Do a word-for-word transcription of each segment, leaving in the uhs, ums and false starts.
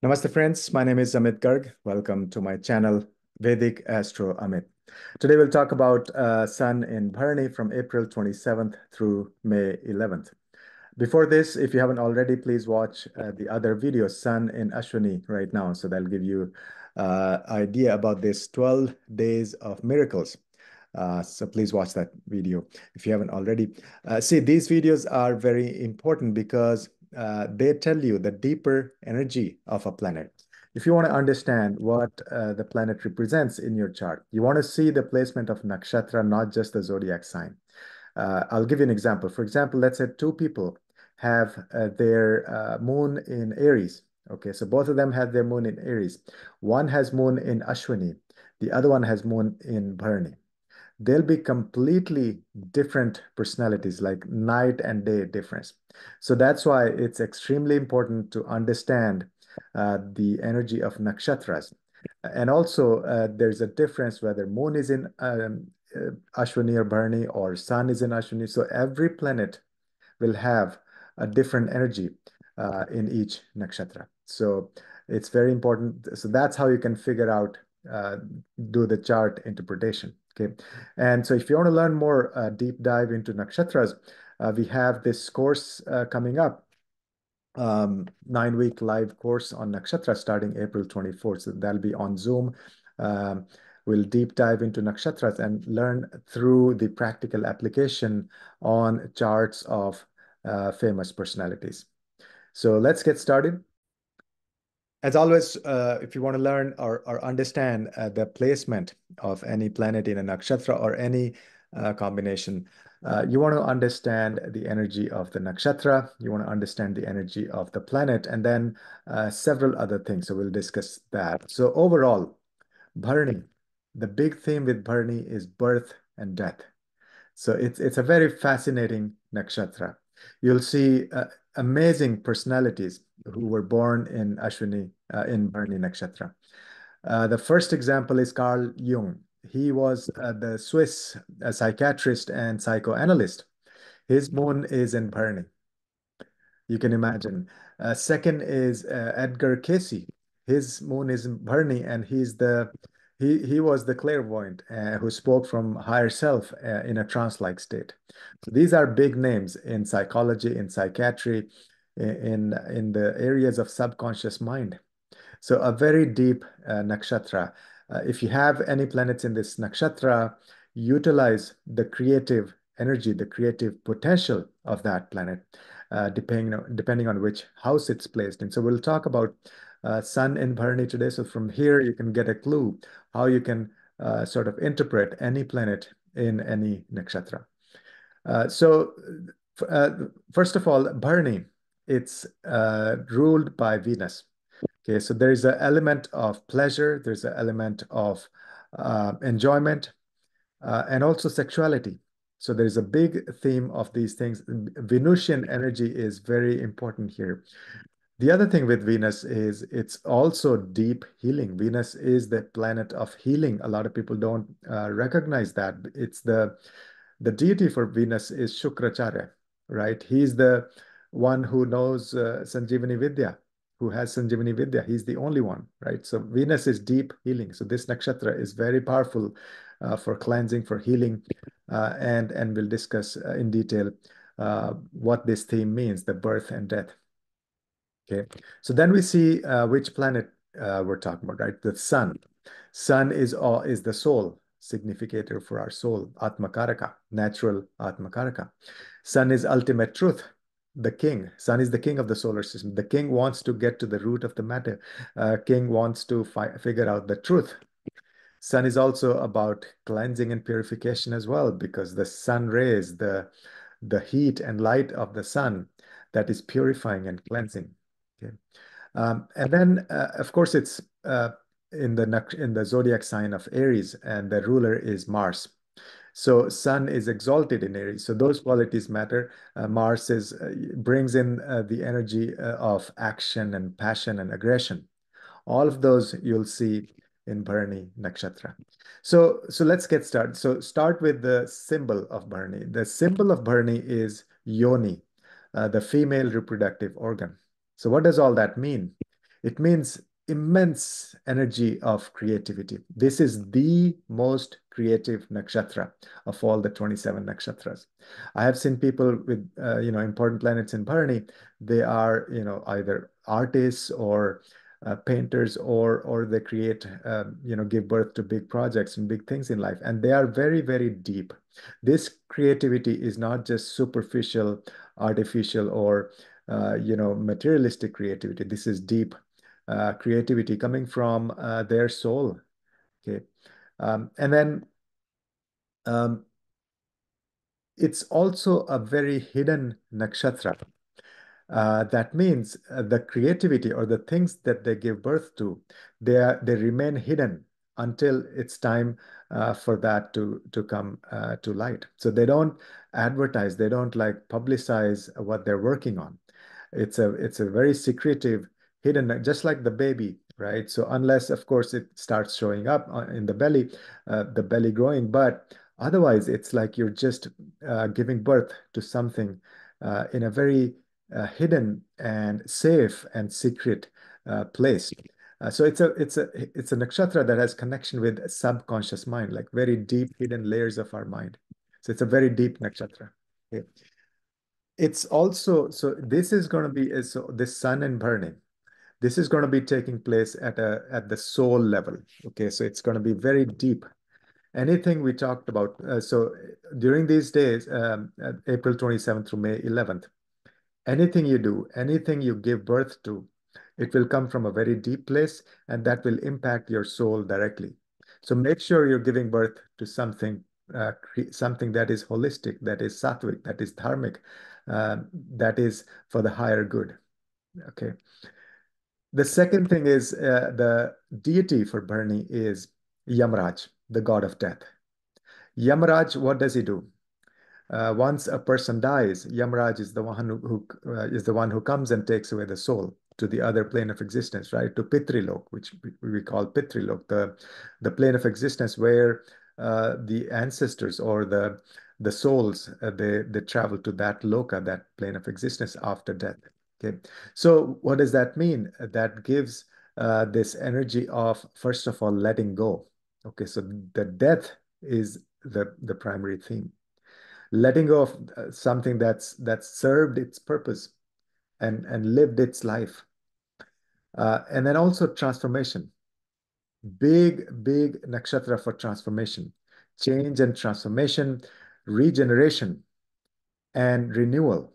Namaste friends, my name is Amit Garg. Welcome to my channel, Vedic Astro Amit. Today we'll talk about uh, Sun in Bharani from April twenty-seventh through May eleventh. Before this, if you haven't already, please watch uh, the other video, Sun in Ashwini right now. So that'll give you an uh, idea about this twelve days of miracles. Uh, so please watch that video if you haven't already. Uh, see, these videos are very important because Uh, they tell you the deeper energy of a planet. If you want to understand what uh, the planet represents in your chart, you want to see the placement of nakshatra, not just the zodiac sign. Uh, I'll give you an example. For example, let's say two people have uh, their uh, moon in Aries. Okay, so both of them have their moon in Aries. One has moon in Ashwini. The other one has moon in Bharani. They'll be completely different personalities, like night and day difference. So that's why it's extremely important to understand uh, the energy of nakshatras. And also, uh, there's a difference whether moon is in um, Ashwini or Bharani, or sun is in Ashwini. So every planet will have a different energy uh, in each nakshatra. So it's very important. So that's how you can figure out, uh, do the chart interpretation. Okay. And so if you want to learn more uh, deep dive into nakshatras, uh, we have this course uh, coming up, um, nine-week live course on nakshatra starting April twenty-fourth. So that'll be on Zoom. Um, we'll deep dive into nakshatras and learn through the practical application on charts of uh, famous personalities. So let's get started. As always, uh, if you want to learn or, or understand uh, the placement of any planet in a nakshatra or any uh, combination, uh, you want to understand the energy of the nakshatra, you want to understand the energy of the planet, and then uh, several other things. So we'll discuss that. So overall, Bharani, the big theme with Bharani is birth and death. So it's, it's a very fascinating nakshatra. You'll see uh, amazing personalities who were born in Ashwini, uh, in Bharani Nakshatra. Uh, the first example is Carl Jung. He was uh, the Swiss uh, psychiatrist and psychoanalyst. His moon is in Bharani. You can imagine. Uh, second is uh, Edgar Cayce. His moon is in Bharani, and he's the He, he was the clairvoyant uh, who spoke from higher self uh, in a trance-like state. So these are big names in psychology, in psychiatry, in, in the areas of subconscious mind. So a very deep uh, nakshatra. Uh, if you have any planets in this nakshatra, utilize the creative energy, the creative potential of that planet, uh, depending, depending on which house it's placed in. So we'll talk about Uh, sun in Bharani today. So from here, you can get a clue how you can uh, sort of interpret any planet in any nakshatra. Uh, so uh, first of all, Bharani, it's uh, ruled by Venus. Okay, so there is an element of pleasure. There's an element of uh, enjoyment uh, and also sexuality. So there's a big theme of these things. Venusian energy is very important here. The other thing with Venus is it's also deep healing. Venus is the planet of healing. A lot of people don't uh, recognize that. It's the, the deity for Venus is Shukracharya, right? He's the one who knows uh, Sanjivani Vidya, who has Sanjivani Vidya. He's the only one, right? So Venus is deep healing. So this nakshatra is very powerful uh, for cleansing, for healing, uh, and, and we'll discuss uh, in detail uh, what this theme means, the birth and death. Okay, so then we see uh, which planet uh, we're talking about, right? The sun. Sun is all, is the soul, significator for our soul, Atmakaraka, natural Atmakaraka. Sun is ultimate truth, the king. Sun is the king of the solar system. The king wants to get to the root of the matter. Uh, king wants to fi figure out the truth. Sun is also about cleansing and purification as well, because the sun rays, the, the heat and light of the sun, that is purifying and cleansing. Okay, um, and then uh, of course it's uh, in the in the zodiac sign of Aries, and the ruler is Mars. So Sun is exalted in Aries. So those qualities matter. Uh, Mars is uh, brings in uh, the energy uh, of action and passion and aggression. All of those you'll see in Bharani Nakshatra. So so let's get started. So start with the symbol of Bharani. The symbol of Bharani is Yoni, uh, the female reproductive organ. So what does all that mean? It means immense energy of creativity. This is the most creative nakshatra of all the twenty-seven nakshatras. I have seen people with, uh, you know, important planets in Bharani. They are, you know, either artists or uh, painters, or, or they create, uh, you know, give birth to big projects and big things in life. And they are very, very deep. This creativity is not just superficial, artificial, or, uh, you know, materialistic creativity. This is deep Uh, creativity coming from uh, their soul, okay? Um, and then um, it's also a very hidden nakshatra. Uh, that means uh, the creativity or the things that they give birth to, they, are, they remain hidden until it's time uh, for that to, to come uh, to light. So they don't advertise, they don't like publicize what they're working on. It's a, it's a very secretive, hidden, just like the baby, right? So unless, of course, it starts showing up in the belly, uh, the belly growing, but otherwise it's like you're just uh, giving birth to something uh, in a very uh, hidden and safe and secret uh, place. Uh, so it's a it's a it's a nakshatra that has connection with subconscious mind, like very deep hidden layers of our mind. So it's a very deep nakshatra. Okay. It's also, so this is going to be, so this sun in Bharani, this is going to be taking place at a at the soul level. Okay, so it's going to be very deep. Anything we talked about. Uh, so during these days, um, April twenty-seventh through May eleventh, anything you do, anything you give birth to, it will come from a very deep place, and that will impact your soul directly. So make sure you're giving birth to something, uh, something that is holistic, that is sattvic, that is dharmic, uh, that is for the higher good. Okay. The second thing is uh, the deity for Bharani is Yamraj, the god of death. Yamraj, what does he do? Uh, once a person dies, Yamraj is the one who, who uh, is the one who comes and takes away the soul to the other plane of existence, right? To Pitrilok, which we call Pitrilok, the the plane of existence where uh, the ancestors or the the souls uh, they they travel to that loka, that plane of existence after death. Okay, so what does that mean? That gives uh, this energy of, first of all, letting go. Okay, so the death is the, the primary theme. Letting go of uh, something that's that's served its purpose and, and lived its life. Uh, and then also transformation. Big, big nakshatra for transformation. Change and transformation, regeneration and renewal.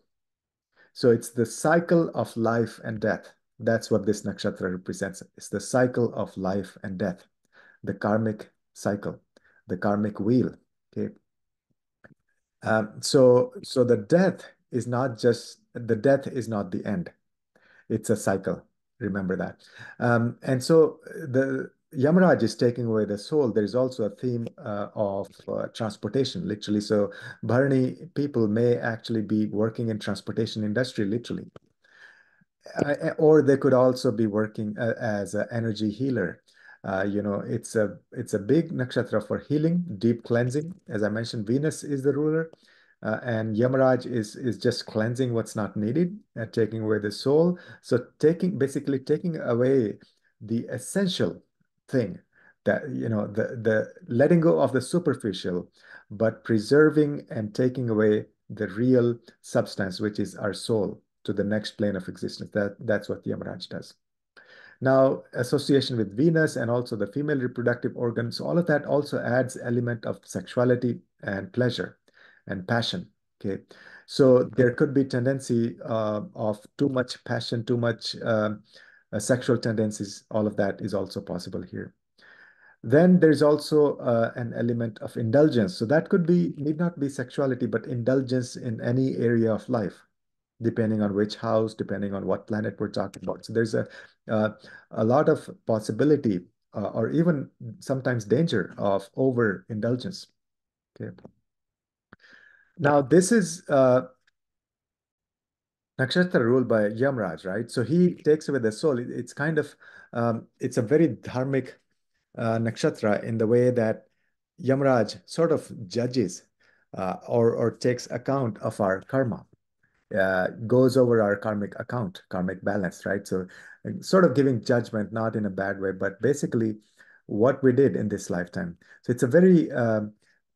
So it's the cycle of life and death. That's what this nakshatra represents. It's the cycle of life and death, the karmic cycle, the karmic wheel. Okay. Um, so, so the death is not just, the death is not the end. It's a cycle. Remember that. Um, and so the Yamaraj is taking away the soul. There is also a theme uh, of uh, transportation, literally. So Bharani people may actually be working in transportation industry, literally. Uh, or they could also be working uh, as an energy healer. Uh, you know, it's a, it's a big nakshatra for healing, deep cleansing. As I mentioned, Venus is the ruler. Uh, and Yamaraj is, is just cleansing what's not needed, uh, taking away the soul. So taking basically taking away the essential thing, that, you know, the, the letting go of the superficial, but preserving and taking away the real substance, which is our soul, to the next plane of existence. That, that's what Yamaraj does. Now, association with Venus and also the female reproductive organs, all of that also adds element of sexuality and pleasure and passion, okay? So there could be tendency uh, of too much passion, too much uh, Uh, sexual tendencies, all of that is also possible here. Then there's also uh, an element of indulgence. So that could be, need not be sexuality, but indulgence in any area of life, depending on which house, depending on what planet we're talking about. So there's a, uh, a lot of possibility uh, or even sometimes danger of overindulgence. Okay. Now this is... Uh, Nakshatra ruled by Yamraj, right? So he takes away the soul. It's kind of, um, it's a very dharmic uh, nakshatra in the way that Yamraj sort of judges uh, or, or takes account of our karma, uh, goes over our karmic account, karmic balance, right? So sort of giving judgment, not in a bad way, but basically what we did in this lifetime. So it's a very, uh,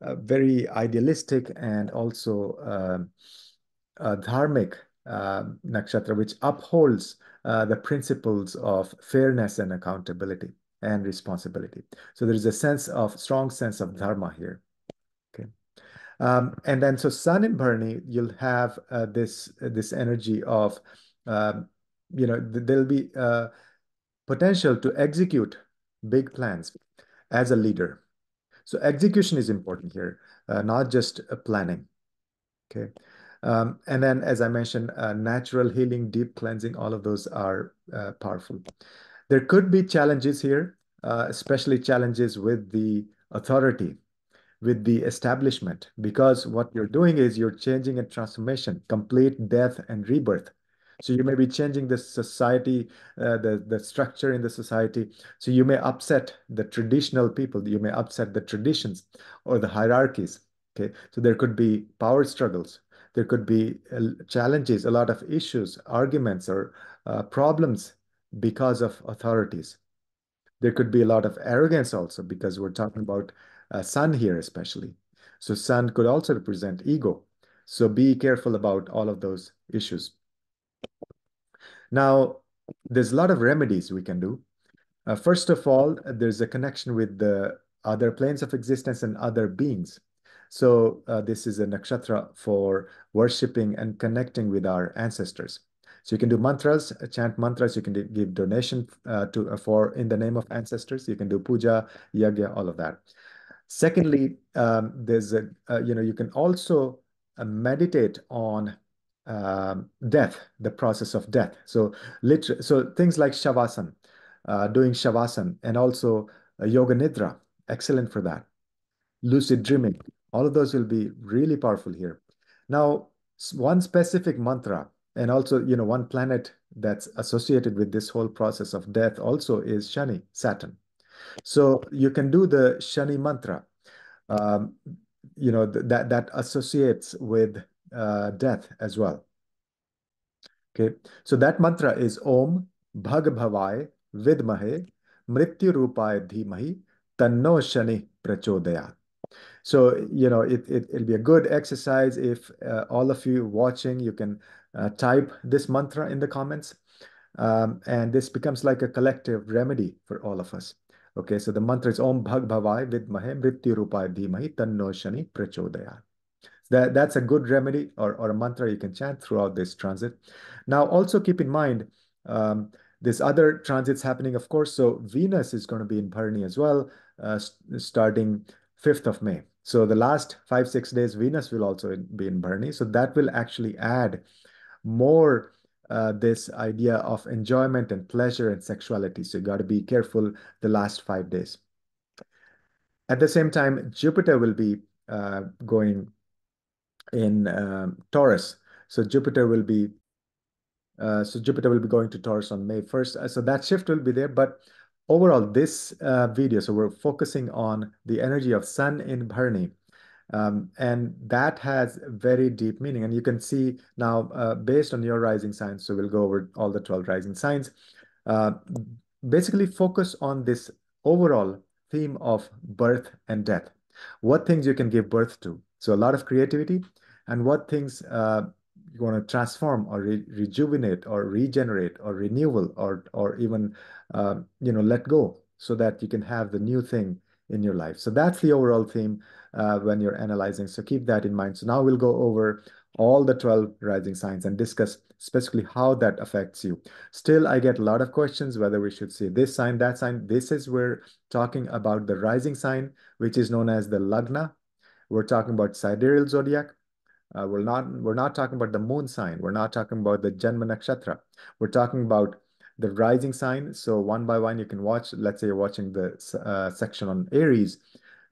a very idealistic and also uh, uh, dharmic uh, nakshatra, which upholds uh, the principles of fairness and accountability and responsibility. So there is a sense of strong sense of dharma here. Okay, um, and then so Sun in Bharani, you'll have uh, this this energy of uh, you know th there'll be uh, potential to execute big plans as a leader. So execution is important here, uh, not just uh, planning. Okay, um, and then as I mentioned, uh, natural healing, deep cleansing, all of those are uh, powerful. There could be challenges here, uh, especially challenges with the authority, with the establishment, because what you're doing is you're changing a transformation, complete death and rebirth. So you may be changing the society, uh, the, the structure in the society. So you may upset the traditional people, you may upset the traditions or the hierarchies. Okay, so there could be power struggles. There could be uh, challenges, a lot of issues, arguments, or uh, problems because of authorities. There could be a lot of arrogance also, because we're talking about uh, Sun here especially. So Sun could also represent ego. So be careful about all of those issues. Now, there's a lot of remedies we can do. Uh, first of all, there's a connection with the other planes of existence and other beings. So uh, this is a nakshatra for worshipping and connecting with our ancestors. So you can do mantras, chant mantras, you can do, give donation uh, to, uh, for in the name of ancestors, you can do puja, yagya, all of that. Secondly, um, there's a, uh, you know, you can also uh, meditate on um, death, the process of death. So literally, so things like Shavasana, uh, doing Shavasana, and also uh, Yoga nidra, excellent for that. Lucid dreaming, all of those will be really powerful here. Now, one specific mantra, and also, you know, one planet that's associated with this whole process of death also is Shani, Saturn. So you can do the Shani mantra, um, you know, th that, that associates with uh, death as well. Okay, so that mantra is Om Bhag Bhavai Vidmahe Mrityu Rupai Dhimahi Tanno Shani Prachodaya. So, you know, it, it, it'll be a good exercise if uh, all of you watching, you can uh, type this mantra in the comments. Um, and this becomes like a collective remedy for all of us. Okay, so the mantra is Om Bhag Bhavai Vidmahe Mrityu Rupai Dhimahi Tanno Shani Prachodaya. That, that's a good remedy or, or a mantra you can chant throughout this transit. Now, also keep in mind, um, there's other transits happening, of course. So Venus is going to be in Bharani as well, uh, starting fifth of May. So the last five, six days, Venus will also be in Bharani. So that will actually add more uh, this idea of enjoyment and pleasure and sexuality. So you got to be careful the last five days. At the same time, Jupiter will be uh, going in um, Taurus. So Jupiter will be uh, so Jupiter will be going to Taurus on May first. So that shift will be there, but overall, this uh, video, so we're focusing on the energy of Sun in Bharani, um, and that has very deep meaning. And you can see now, uh, based on your rising signs, so we'll go over all the twelve rising signs, uh, basically focus on this overall theme of birth and death. What things you can give birth to, so a lot of creativity, and what things uh, you want to transform or re rejuvenate or regenerate or renewal or or even uh, you know let go, so that you can have the new thing in your life. So that's the overall theme uh, when you're analyzing. So keep that in mind. So now we'll go over all the twelve rising signs and discuss specifically how that affects you. Still, I get a lot of questions whether we should see this sign, that sign. This is we're talking about the rising sign, which is known as the Lagna. We're talking about sidereal zodiac. Uh, we're not we're not talking about the moon sign. We're not talking about the Janmanakshatra. We're talking about the rising sign. So one by one, you can watch. Let's say you're watching the uh, section on Aries.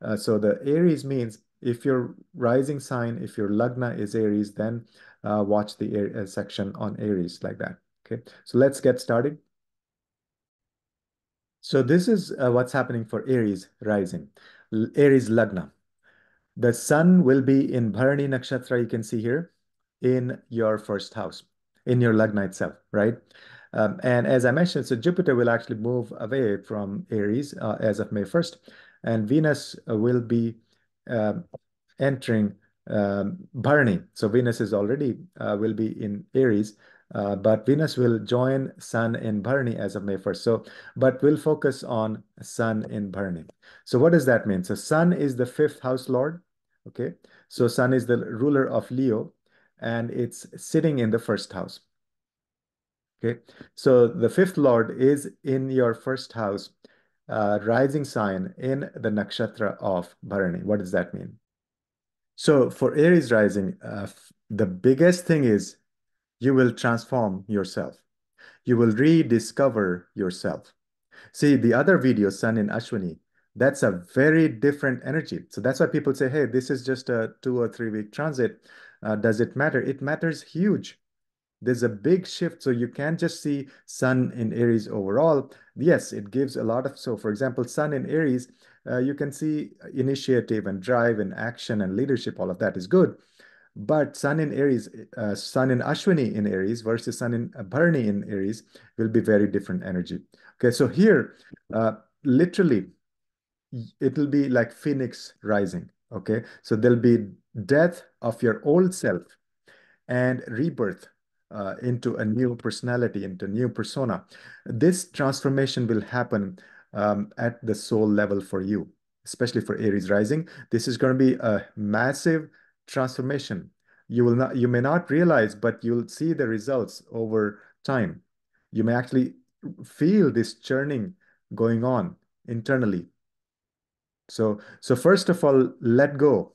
Uh, so the Aries means if your rising sign, if your Lagna is Aries, then uh, watch the uh, section on Aries like that. Okay. So let's get started. So this is uh, what's happening for Aries rising, Aries Lagna. The Sun will be in Bharani Nakshatra, you can see here, in your first house, in your Lagna itself, right? Um, and as I mentioned, so Jupiter will actually move away from Aries uh, as of May first, and Venus will be uh, entering um, Bharani. So Venus is already, uh, will be in Aries, uh, but Venus will join Sun in Bharani as of May first. So, but we'll focus on Sun in Bharani. So what does that mean? So Sun is the fifth house lord, okay? So Sun is the ruler of Leo, and it's sitting in the first house. Okay, so the fifth lord is in your first house, uh, rising sign in the nakshatra of Bharani. What does that mean? So for Aries rising, uh, the biggest thing is you will transform yourself. You will rediscover yourself. See, the other video, Sun in Ashwini, that's a very different energy. So that's why people say, hey, this is just a two or three week transit. Uh, does it matter? It matters huge. There's a big shift, so you can't just see Sun in Aries overall. Yes, it gives a lot of, so for example, Sun in Aries, uh, you can see initiative and drive and action and leadership, all of that is good. But Sun in Aries, uh, Sun in Ashwini in Aries versus Sun in Bharani in Aries will be very different energy. Okay, so here, uh, literally, it'll be like Phoenix rising, okay? So there'll be death of your old self and rebirth Uh, into a new personality, into a new persona. This transformation will happen um, at the soul level for you, especially for Aries rising. This is going to be a massive transformation. You will not, you may not realize, but you'll see the results over time. You may actually feel this churning going on internally. So, so first of all, let go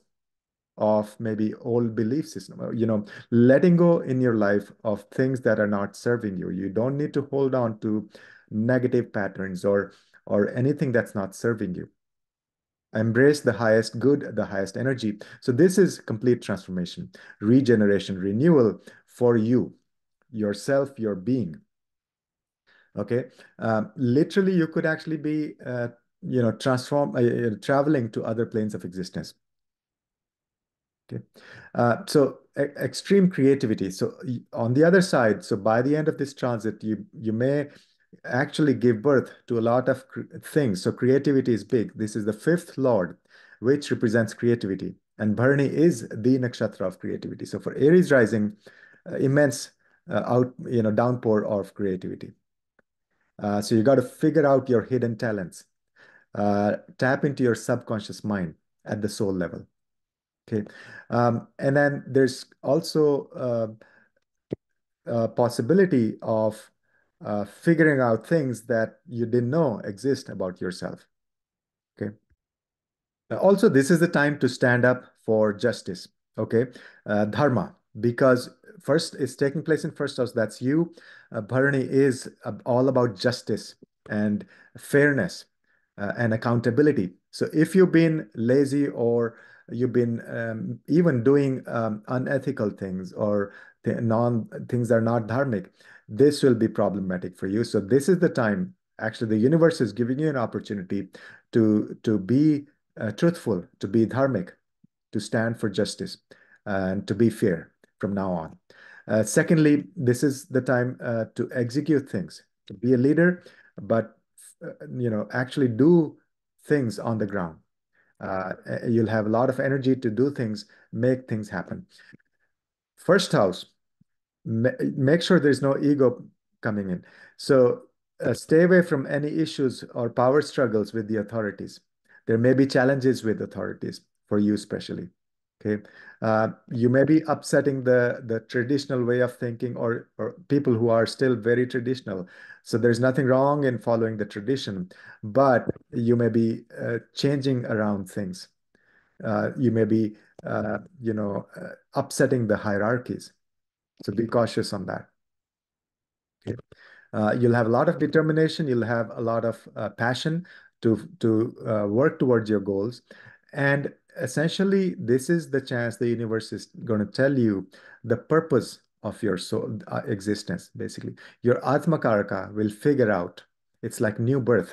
of maybe old belief system, you know, letting go in your life of things that are not serving you. You don't need to hold on to negative patterns or, or anything that's not serving you. Embrace the highest good, the highest energy. So this is complete transformation, regeneration, renewal for you, yourself, your being. Okay. Um, literally, you could actually be, uh, you know, transform, uh, traveling to other planes of existence. Okay. Uh, so e extreme creativity. So on the other side, so by the end of this transit, you, you may actually give birth to a lot of things. So creativity is big. This is the fifth lord, which represents creativity. And Bharani is the nakshatra of creativity. So for Aries rising, uh, immense uh, out, you know, downpour of creativity. Uh, so you got to figure out your hidden talents. Uh, tap into your subconscious mind at the soul level. Okay, um, and then there's also uh, a possibility of uh, figuring out things that you didn't know exist about yourself. Okay. Also, this is the time to stand up for justice. Okay, uh, dharma, because first it's taking place in first house. That's you. Uh, Bharani is uh, all about justice and fairness uh, and accountability. So if you've been lazy or you've been um, even doing um, unethical things or th non things that are not dharmic, this will be problematic for you. So this is the time, actually the universe is giving you an opportunity to, to be uh, truthful, to be dharmic, to stand for justice and to be fair from now on. Uh, secondly, this is the time uh, to execute things, to be a leader, but uh, you know, actually do things on the ground. Uh, you'll have a lot of energy to do things, make things happen. First house, ma make sure there's no ego coming in. So uh, stay away from any issues or power struggles with the authorities. There may be challenges with authorities for you especially. Okay, uh, you may be upsetting the, the traditional way of thinking or, or people who are still very traditional. So there's nothing wrong in following the tradition, but you may be uh, changing around things. Uh, you may be, uh, you know, uh, upsetting the hierarchies. So be cautious on that. Okay. Uh, you'll have a lot of determination. You'll have a lot of uh, passion to, to uh, work towards your goals. And essentially, this is the chance the universe is going to tell you the purpose of your soul uh, existence, basically. Your Atmakaraka will figure out, it's like new birth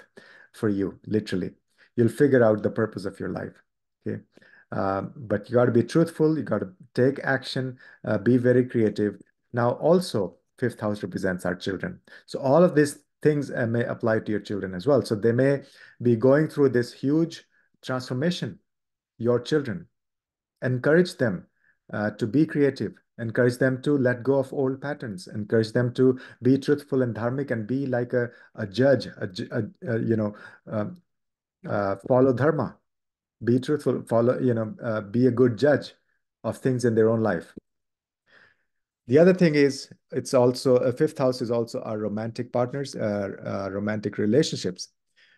for you, literally. You'll figure out the purpose of your life, okay? Uh, but you got to be truthful, you got to take action, uh, be very creative. Now also, fifth house represents our children. So all of these things uh, may apply to your children as well. So they may be going through this huge transformation, your children. Encourage them uh, to be creative. Encourage them to let go of old patterns. Encourage them to be truthful and dharmic and be like a, a judge, a, a, a, you know, uh, uh, follow dharma, be truthful, follow, you know, uh, be a good judge of things in their own life. The other thing is, it's also, a fifth house is also our romantic partners, uh, uh, romantic relationships.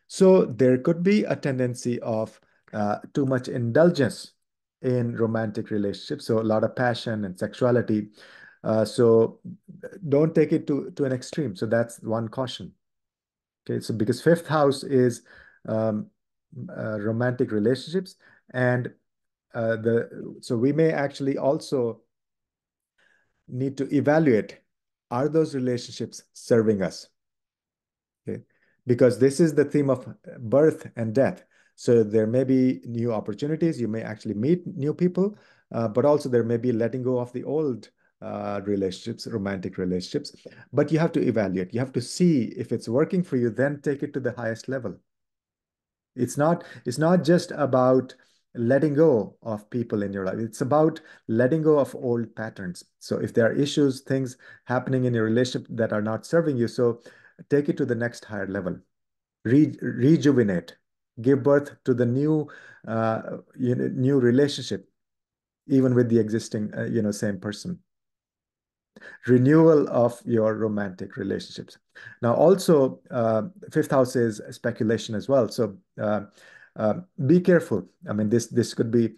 So there could be a tendency of uh, too much indulgence in romantic relationships, so a lot of passion and sexuality. Uh, so don't take it to, to an extreme. So that's one caution. Okay, so because fifth house is um, uh, romantic relationships, and uh, the so we may actually also need to evaluate, are those relationships serving us? Okay, because this is the theme of birth and death. So there may be new opportunities. You may actually meet new people, uh, but also there may be letting go of the old uh, relationships, romantic relationships. But you have to evaluate. You have to see if it's working for you, then take it to the highest level. It's not, it's not just about letting go of people in your life. It's about letting go of old patterns. So if there are issues, things happening in your relationship that are not serving you, so take it to the next higher level. Re- rejuvenate. Give birth to the new, uh, you know, new relationship, even with the existing, uh, you know, same person. Renewal of your romantic relationships. Now, also, uh, fifth house is speculation as well. So, uh, uh, be careful. I mean, this this could be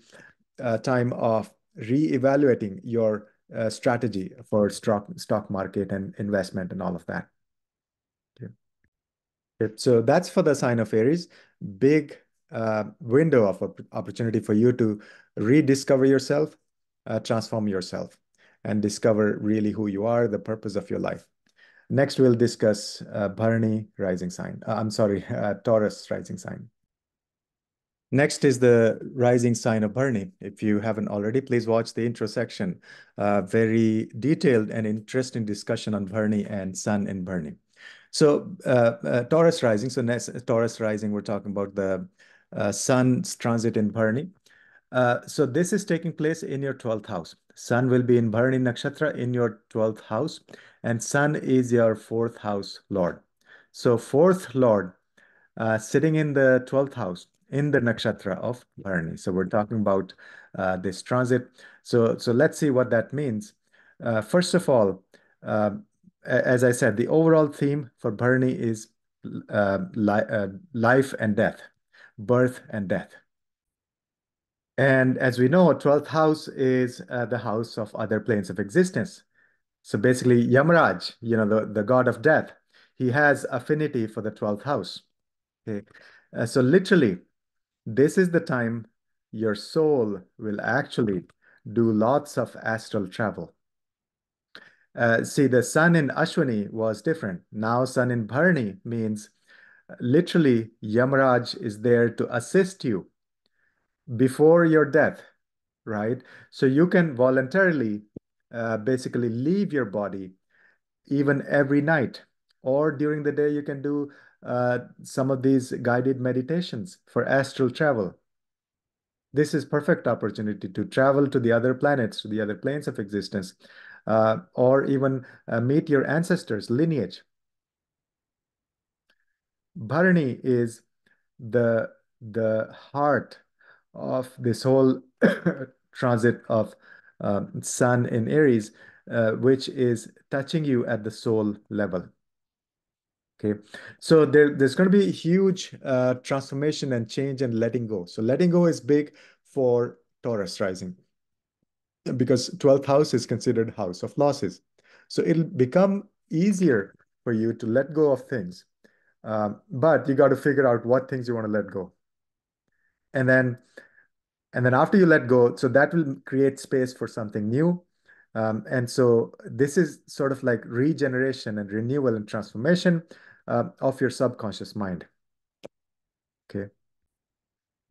a time of reevaluating your uh, strategy for stock stock market and investment and all of that. So that's for the sign of Aries. Big uh, window of opportunity for you to rediscover yourself, uh, transform yourself, and discover really who you are, the purpose of your life. Next, we'll discuss uh, Bharani rising sign. Uh, I'm sorry, uh, Taurus rising sign. Next is the rising sign of Bharani. If you haven't already, please watch the intro section. Uh, very detailed and interesting discussion on Bharani and sun in Bharani. So uh, uh, Taurus rising, so next, Taurus rising, we're talking about the uh, sun's transit in Bharani. Uh, so this is taking place in your twelfth house. Sun will be in Bharani Nakshatra in your twelfth house, and sun is your fourth house lord. So fourth lord uh, sitting in the twelfth house in the Nakshatra of Bharani. So we're talking about uh, this transit. So, so let's see what that means. Uh, first of all, uh, as I said, the overall theme for Bharani is uh, li uh, life and death, birth and death. And as we know, twelfth house is uh, the house of other planes of existence. So basically, Yamraj, you know, the, the god of death, he has affinity for the twelfth house. Okay. Uh, so literally, this is the time your soul will actually do lots of astral travel. Uh, see, the sun in Ashwini was different. Now sun in Bharani means literally Yamaraj is there to assist you before your death, right? So you can voluntarily uh, basically leave your body even every night, or during the day you can do uh, some of these guided meditations for astral travel. This is perfect opportunity to travel to the other planets, to the other planes of existence. Uh, or even uh, meet your ancestors' lineage. Bharani is the, the heart of this whole transit of uh, sun in Aries, uh, which is touching you at the soul level. Okay, so there, there's going to be huge uh, transformation and change and letting go. So letting go is big for Taurus rising, because twelfth house is considered house of losses. So it'll become easier for you to let go of things. Um, but you got to figure out what things you want to let go. And then, and then after you let go, so that will create space for something new. Um, and so this is sort of like regeneration and renewal and transformation uh, of your subconscious mind. Okay.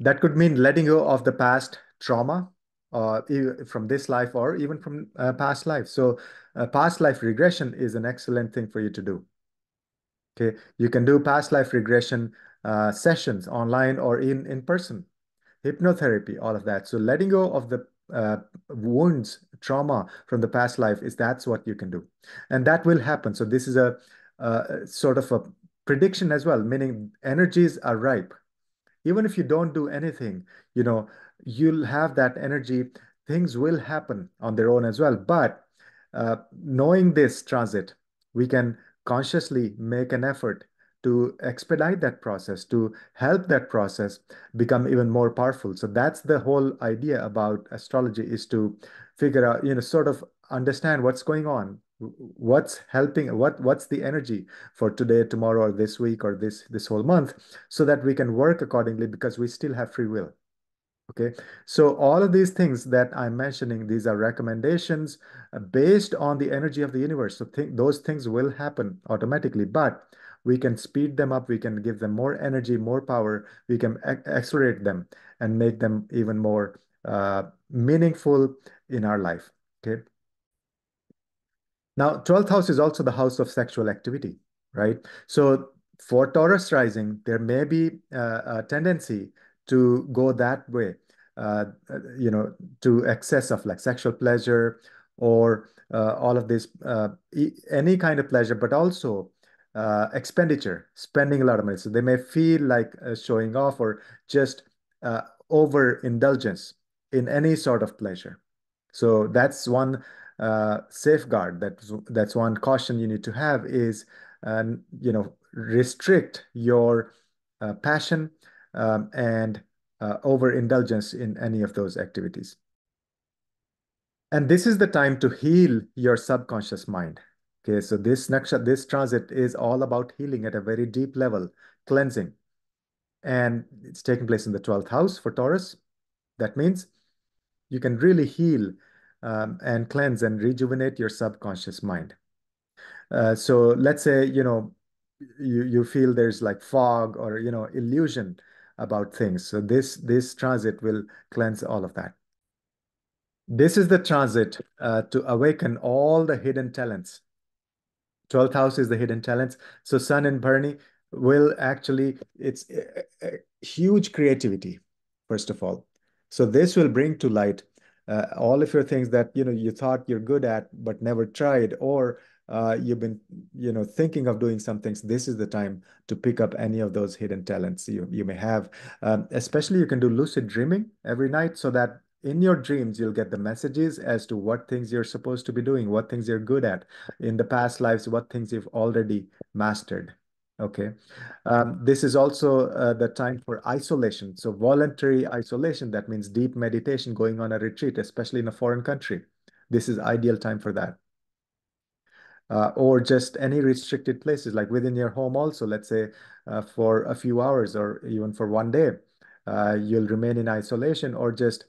That could mean letting go of the past trauma, or from this life or even from uh, past life. So uh, past life regression is an excellent thing for you to do. Okay, you can do past life regression uh, sessions online or in, in person, hypnotherapy, all of that. So letting go of the uh, wounds, trauma from the past life is that's what you can do. And that will happen. So this is a uh, sort of a prediction as well, meaning energies are ripe. Even if you don't do anything, you know, you'll have that energy. Things will happen on their own as well. But uh, knowing this transit, we can consciously make an effort to expedite that process, to help that process become even more powerful. So that's the whole idea about astrology, is to figure out, you know, sort of understand what's going on, what's helping, what what's the energy for today, tomorrow, or this week, or this this whole month, so that we can work accordingly, because we still have free will. Okay, so all of these things that I'm mentioning, these are recommendations based on the energy of the universe. So think those things will happen automatically, but we can speed them up, we can give them more energy, more power, we can ac accelerate them and make them even more uh, meaningful in our life. Okay. Now, twelfth house is also the house of sexual activity, right? So for Taurus rising, there may be uh, a tendency to go that way, uh, you know, to excess of like sexual pleasure or uh, all of this, uh, e any kind of pleasure, but also uh, expenditure, spending a lot of money. So they may feel like uh, showing off or just uh, overindulgence in any sort of pleasure. So that's one uh, safeguard, that's, that's one caution you need to have is, uh, you know, restrict your uh, passion Um, and uh, overindulgence in any of those activities. And this is the time to heal your subconscious mind. Okay, so this nakshatra, this transit is all about healing at a very deep level, cleansing. And it's taking place in the twelfth house for Taurus. That means you can really heal um, and cleanse and rejuvenate your subconscious mind. Uh, so let's say, you know, you, you feel there's like fog or, you know, illusion about things. So this, this transit will cleanse all of that. This is the transit uh, to awaken all the hidden talents. twelfth house is the hidden talents. So Sun in Bharani will actually, it's a, a huge creativity, first of all. So this will bring to light uh, all of your things that, you know, you thought you're good at, but never tried, or Uh, you've been, you know, thinking of doing some things. This is the time to pick up any of those hidden talents you, you may have. Um, especially you can do lucid dreaming every night, so that in your dreams, you'll get the messages as to what things you're supposed to be doing, what things you're good at in the past lives, what things you've already mastered. Okay. Um, this is also uh, the time for isolation. So voluntary isolation, that means deep meditation, going on a retreat, especially in a foreign country. This is ideal time for that. Uh, or just any restricted places, like within your home also, let's say uh, for a few hours or even for one day, uh, you'll remain in isolation or just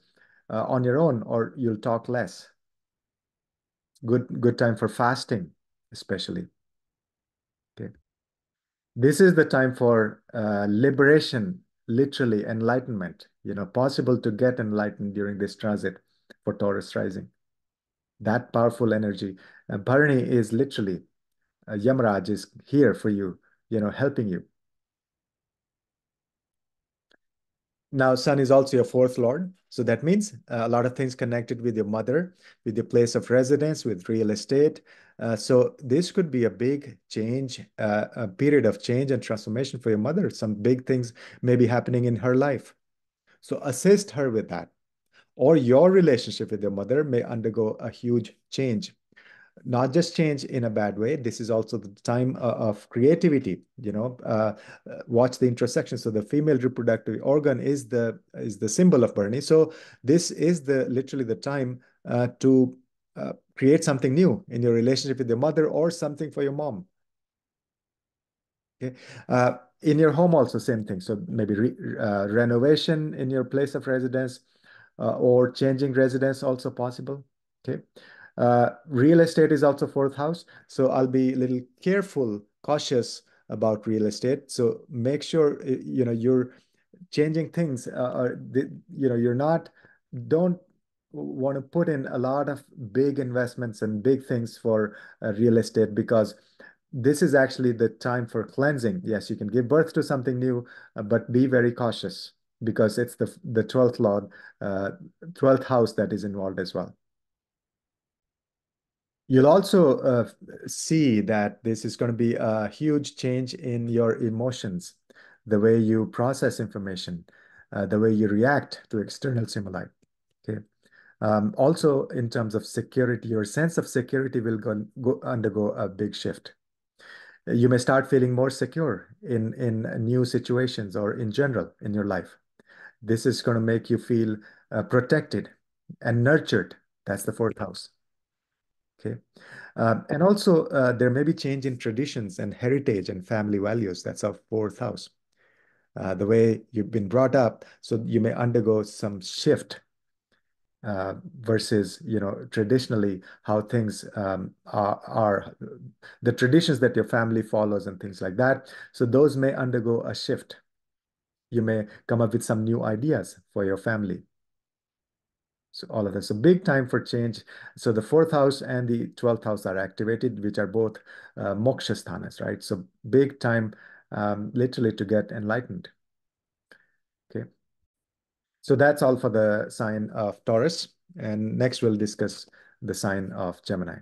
uh, on your own, or you'll talk less. Good, good time for fasting, especially. Okay. This is the time for uh, liberation, literally enlightenment, you know, possible to get enlightened during this transit for Taurus rising. That powerful energy. Uh, Bharani is literally, uh, Yamraj is here for you, you know, helping you. Now, Sun is also your fourth lord. So that means uh, a lot of things connected with your mother, with your place of residence, with real estate. Uh, so this could be a big change, uh, a period of change and transformation for your mother. Some big things may be happening in her life. So assist her with that. Or your relationship with your mother may undergo a huge change. Not just change in a bad way, this is also the time of creativity, you know, uh, watch the intersection. So the female reproductive organ is the, is the symbol of Bharani. So this is the literally the time uh, to uh, create something new in your relationship with your mother, or something for your mom. Okay. Uh, in your home also, same thing. So maybe re uh, renovation in your place of residence, Uh, or changing residence also possible. Okay, uh, real estate is also fourth house, so I'll be a little careful, cautious about real estate. So make sure you know you're changing things, uh, or the, you know you're not. Don't want to put in a lot of big investments and big things for uh, real estate, because this is actually the time for cleansing. Yes, you can give birth to something new, uh, but be very cautious, because it's the the twelfth lord, uh, twelfth house that is involved as well. You'll also uh, see that this is going to be a huge change in your emotions, the way you process information, uh, the way you react to external stimuli. Okay. Um, also, in terms of security, your sense of security will go, go undergo a big shift. You may start feeling more secure in, in new situations or in general in your life. This is going to make you feel uh, protected and nurtured. That's the fourth house. Okay. Um, and also, uh, there may be change in traditions and heritage and family values. That's our fourth house. Uh, the way you've been brought up, so you may undergo some shift uh, versus, you know, traditionally how things um, are, are, the traditions that your family follows and things like that. So those may undergo a shift. You may come up with some new ideas for your family. So all of this, a big time for change. So the fourth house and the twelfth house are activated, which are both uh, moksha sthanas, right? So big time, um, literally to get enlightened. Okay. So that's all for the sign of Taurus. And next we'll discuss the sign of Gemini.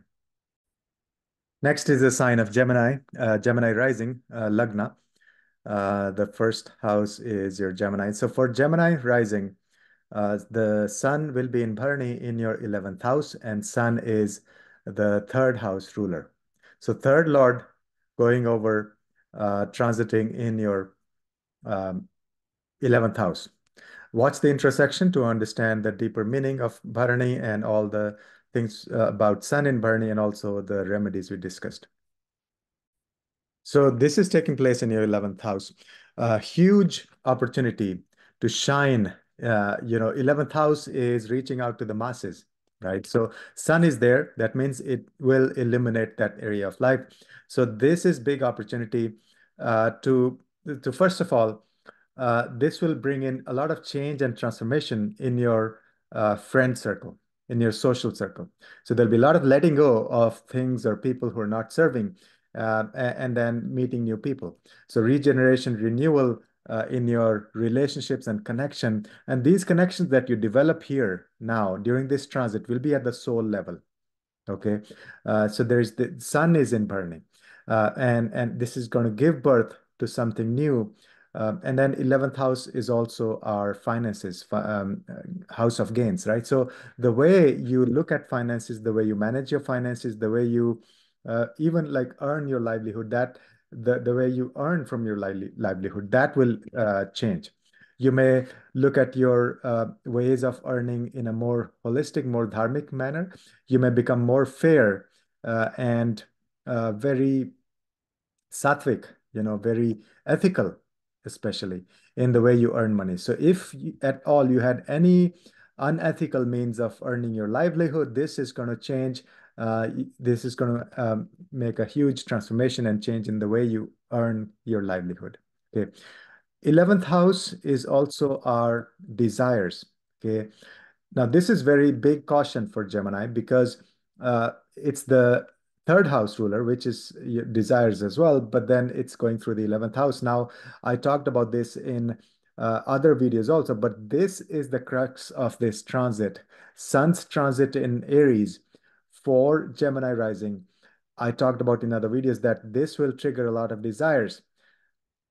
Next is the sign of Gemini, uh, Gemini rising, uh, Lagna. Uh, the first house is your Gemini. So for Gemini rising, Uh, the sun will be in Bharani in your eleventh house, and sun is the third house ruler. So third lord going over, uh, transiting in your um, eleventh house. Watch the intersection to understand the deeper meaning of Bharani and all the things uh, about sun in Bharani, and also the remedies we discussed. So this is taking place in your eleventh house. A huge opportunity to shine. Uh, you know, eleventh house is reaching out to the masses, right? So sun is there. That means it will illuminate that area of life. So this is big opportunity uh, to, to, first of all, uh, this will bring in a lot of change and transformation in your uh, friend circle, in your social circle. So there'll be a lot of letting go of things or people who are not serving, uh, and then meeting new people. So regeneration, renewal, Uh, in your relationships and connection. And these connections that you develop here now during this transit will be at the soul level. Okay. Uh, so there's the sun is in Bharani, uh, and, and this is going to give birth to something new. Um, and then eleventh house is also our finances, um, house of gains, right? So the way you look at finances, the way you manage your finances, the way you uh, even like earn your livelihood, that The, the way you earn from your li livelihood, that will uh, change. You may look at your uh, ways of earning in a more holistic, more dharmic manner. You may become more fair uh, and uh, very sattvic, you know, very ethical, especially in the way you earn money. So if you, at all you had any unethical means of earning your livelihood, this is going to change. Uh, this is going to um, make a huge transformation and change in the way you earn your livelihood. Okay, eleventh house is also our desires. Okay, now this is very big caution for Gemini, because uh, it's the third house ruler, which is your desires as well, but then it's going through the eleventh house. Now, I talked about this in Uh, other videos also, but this is the crux of this transit. Sun's transit in Aries for Gemini rising. I talked about in other videos that this will trigger a lot of desires.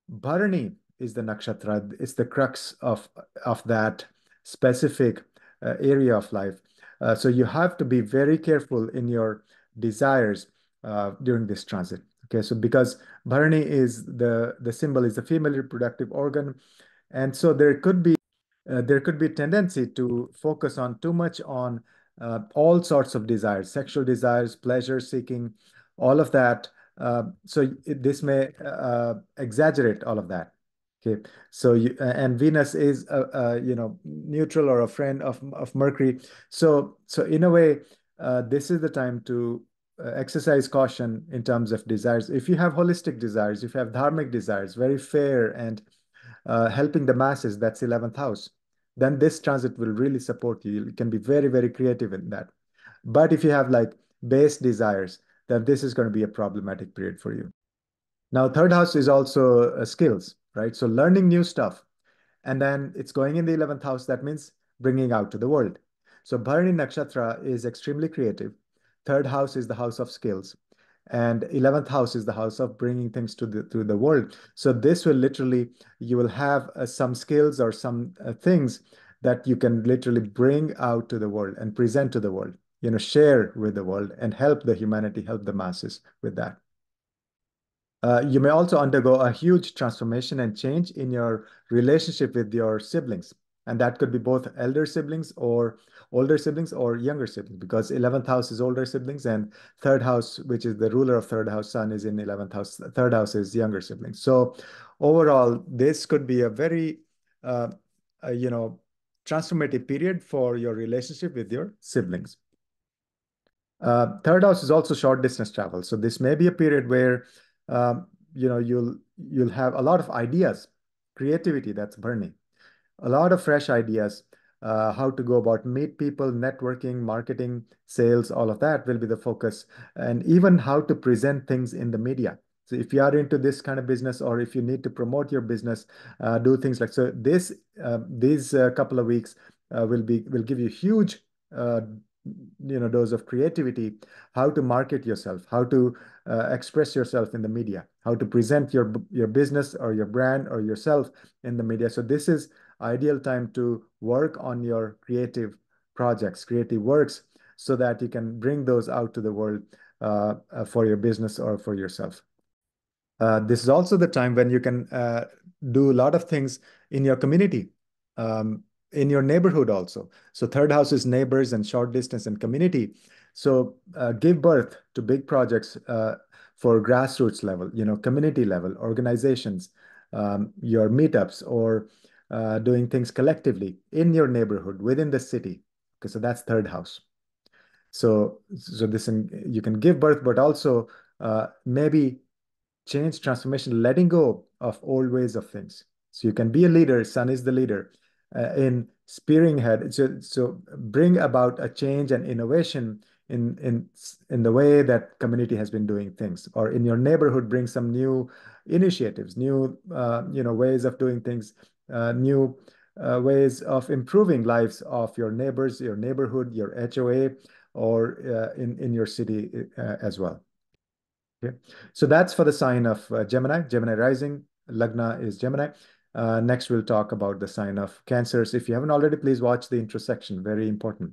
Bharani is the nakshatra. It's the crux of, of that specific uh, area of life. Uh, so you have to be very careful in your desires uh, during this transit. Okay, so because Bharani is the, the symbol is the female reproductive organ. And so there could be uh, there could be tendency to focus on too much on uh, all sorts of desires, sexual desires, pleasure seeking, all of that. Uh, so it, this may uh, exaggerate all of that. Okay. So you, and Venus is a, a, you know, neutral or a friend of of Mercury. So so in a way, uh, this is the time to exercise caution in terms of desires. If you have holistic desires, if you have dharmic desires, very fair and Uh, helping the masses, that's eleventh house. then this transit will really support you. You can be very, very creative in that. But if you have like base desires, then this is going to be a problematic period for you. Now, third house is also uh, skills, right? So learning new stuff. And then it's going in the eleventh house. That means bringing out to the world. So Bharani Nakshatra is extremely creative. Third house is the house of skills. And eleventh house is the house of bringing things to the, to the world. So this will literally, you will have uh, some skills or some uh, things that you can literally bring out to the world and present to the world, you know, share with the world and help the humanity, help the masses with that. Uh, you may also undergo a huge transformation and change in your relationship with your siblings. And that could be both elder siblings or older siblings or younger siblings, because eleventh house is older siblings and third house, which is the ruler of third house, sun is in eleventh house. Third house is younger siblings. So overall, this could be a very, uh, uh, you know, transformative period for your relationship with your siblings. Uh, third house is also short distance travel. So this may be a period where, um, you know, you'll, you'll have a lot of ideas, creativity that's burning. A lot of fresh ideas, uh, how to go about meet people, networking, marketing, sales, all of that will be the focus, and even how to present things in the media. So if you are into this kind of business, or if you need to promote your business, uh, do things like so. This uh, these uh, couple of weeks uh, will be will give you huge, uh, you know, dose of creativity. How to market yourself, how to uh, express yourself in the media, how to present your your business or your brand or yourself in the media. So this is ideal time to work on your creative projects, creative works, so that you can bring those out to the world uh, for your business or for yourself. Uh, this is also the time when you can uh, do a lot of things in your community, um, in your neighborhood also. So third house is neighbors and short distance and community. So uh, give birth to big projects uh, for grassroots level, you know, community level, organizations, um, your meetups, or Uh, doing things collectively in your neighborhood, within the city. Okay, so that's third house. So, so this in, you can give birth, but also uh, maybe change, transformation, letting go of old ways of things. So you can be a leader. Sun is the leader uh, in spearing head. So, so bring about a change and innovation in in in the way that community has been doing things, or in your neighborhood, bring some new initiatives, new uh, you know ways of doing things. Uh, new uh, ways of improving lives of your neighbors, your neighborhood, your H O A, or uh, in, in your city uh, as well. Okay. So that's for the sign of uh, Gemini, Gemini rising. Lagna is Gemini. Uh, next, we'll talk about the sign of Cancers. If you haven't already, please watch the introsection. Very important.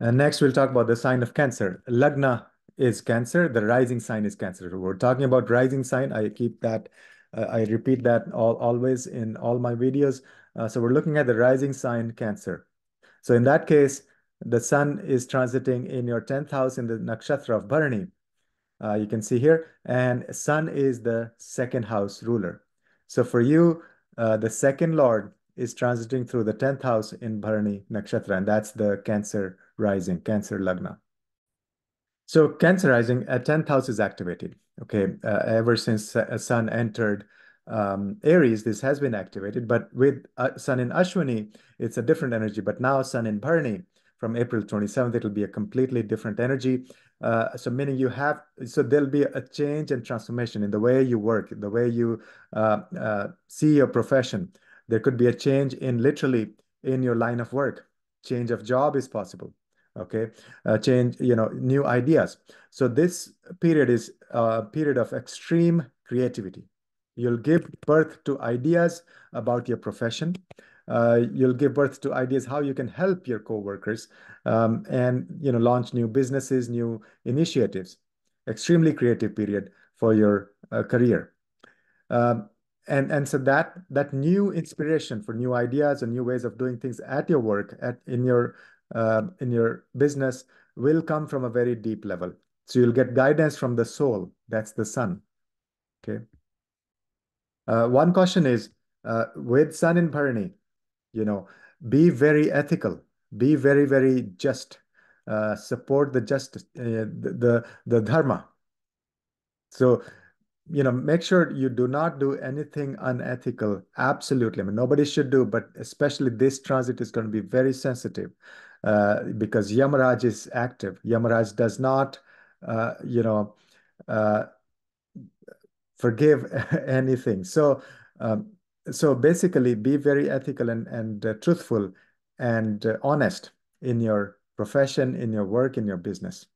And next, we'll talk about the sign of Cancer. Lagna is Cancer. The rising sign is Cancer. We're talking about rising sign. I keep that Uh, I repeat that all, always in all my videos. Uh, so we're looking at the rising sign Cancer. So in that case, the sun is transiting in your tenth house in the nakshatra of Bharani. Uh, you can see here, and sun is the second house ruler. So for you, uh, the second lord is transiting through the tenth house in Bharani nakshatra, and that's the Cancer rising, Cancer Lagna. So Cancer rising, uh, tenth house is activated. Okay, uh, ever since uh, Sun entered um, Aries, this has been activated. But with uh, Sun in Ashwini, it's a different energy. But now Sun in Bharani, from April twenty-seventh, it'll be a completely different energy. Uh, so meaning you have, so there'll be a change and transformation in the way you work, the way you uh, uh, see your profession. There could be a change in literally in your line of work. Change of job is possible. Okay, uh, change, you know, new ideas. So this period is a period of extreme creativity. You'll give birth to ideas about your profession. Uh, you'll give birth to ideas how you can help your coworkers um, and, you know, launch new businesses, new initiatives. Extremely creative period for your uh, career. Um, And, and so that, that new inspiration for new ideas and new ways of doing things at your work, at, in, your, uh, in your business, will come from a very deep level. So you'll get guidance from the soul. That's the sun. Okay. Uh, one question is, uh, with sun in Bharani, you know, be very ethical. Be very, very just. Uh, support the justice, uh, the, the, the dharma. So you know, make sure you do not do anything unethical. Absolutely. I mean, nobody should do, but especially this transit is going to be very sensitive uh, because Yamraj is active. Yamraj does not, uh, you know, uh, forgive anything. So, um, so basically be very ethical and, and uh, truthful and uh, honest in your profession, in your work, in your business.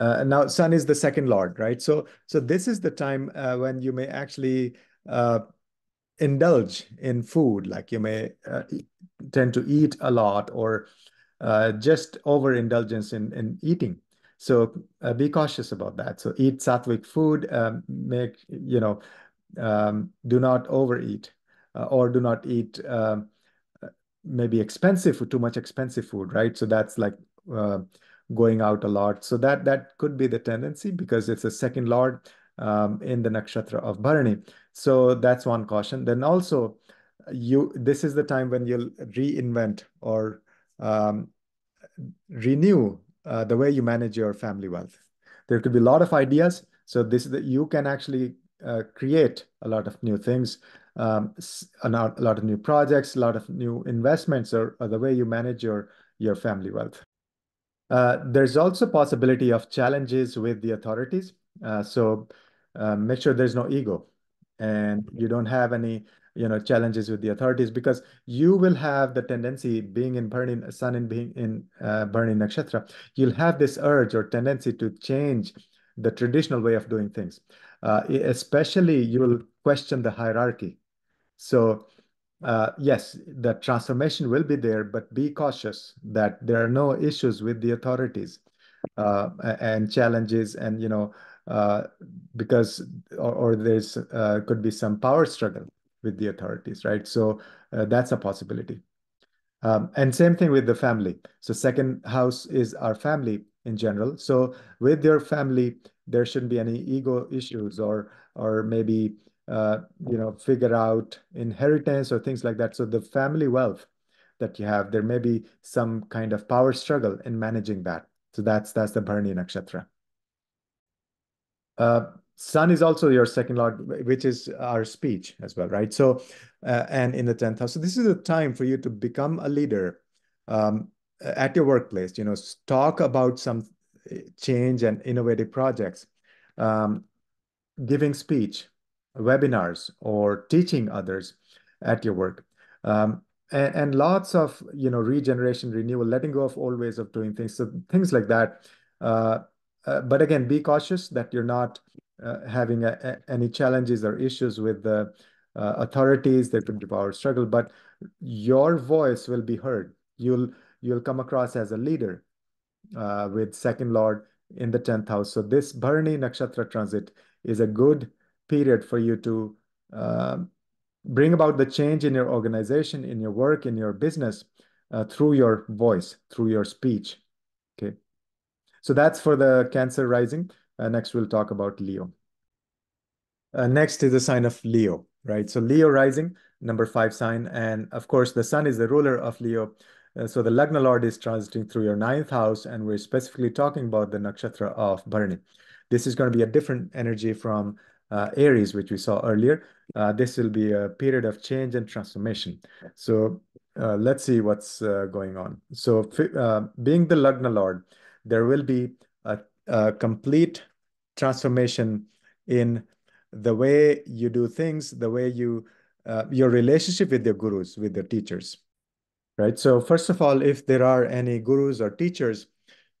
Uh, now, Sun is the second Lord, right? So, so this is the time uh, when you may actually uh, indulge in food, like you may uh, eat, tend to eat a lot or uh, just overindulgence in, in eating. So uh, be cautious about that. So eat sattvic food, um, make, you know, um, do not overeat uh, or do not eat uh, maybe expensive food, too much expensive food, right? So that's like... Uh, going out a lot. So that that could be the tendency because it's a second lord um, in the nakshatra of Bharani. So that's one caution. Then also, you this is the time when you'll reinvent or um, renew uh, the way you manage your family wealth. There could be a lot of ideas. So this that you can actually uh, create a lot of new things, um, a lot of new projects, a lot of new investments, or, or the way you manage your, your family wealth. Uh, there's also possibility of challenges with the authorities. Uh, so uh, make sure there's no ego and you don't have any, you know, challenges with the authorities because you will have the tendency being in Bharani, sun and being in uh, Bharani Nakshatra, you'll have this urge or tendency to change the traditional way of doing things. Uh, especially you will question the hierarchy. So Uh, yes, the transformation will be there, but be cautious that there are no issues with the authorities uh, and challenges and, you know, uh, because or, or there's uh, could be some power struggle with the authorities, right? So uh, that's a possibility. Um, and same thing with the family. So second house is our family in general. So with your family, there shouldn't be any ego issues or or maybe Uh, you know, figure out inheritance or things like that. So the family wealth that you have, there may be some kind of power struggle in managing that. So that's that's the Bharani Nakshatra. Uh, Sun is also your second lord, which is our speech as well, right? So, uh, and in the tenth house. So this is a time for you to become a leader um, at your workplace, you know, talk about some change and innovative projects, um, giving speech, webinars or teaching others at your work, um, and, and lots of, you know, regeneration, renewal, letting go of old ways of doing things. So things like that. Uh, uh, but again, be cautious that you're not uh, having a, a, any challenges or issues with the uh, authorities. There could be power struggle, but your voice will be heard. You'll, you'll come across as a leader uh, with second lord in the tenth house. So this Bharani Nakshatra transit is a good period for you to uh, bring about the change in your organization, in your work, in your business, uh, through your voice, through your speech. Okay. So that's for the Cancer rising. Uh, next, we'll talk about Leo. Uh, next is the sign of Leo, right? So Leo rising, number five sign. And of course, the sun is the ruler of Leo. Uh, so the Lagna Lord is transiting through your ninth house. And we're specifically talking about the nakshatra of Bharani. This is going to be a different energy from Uh, Aries, which we saw earlier. Uh, this will be a period of change and transformation. So uh, let's see what's uh, going on. So uh, being the Lagna Lord, there will be a, a complete transformation in the way you do things, the way you, uh, your relationship with your gurus, with your teachers, right? So first of all, if there are any gurus or teachers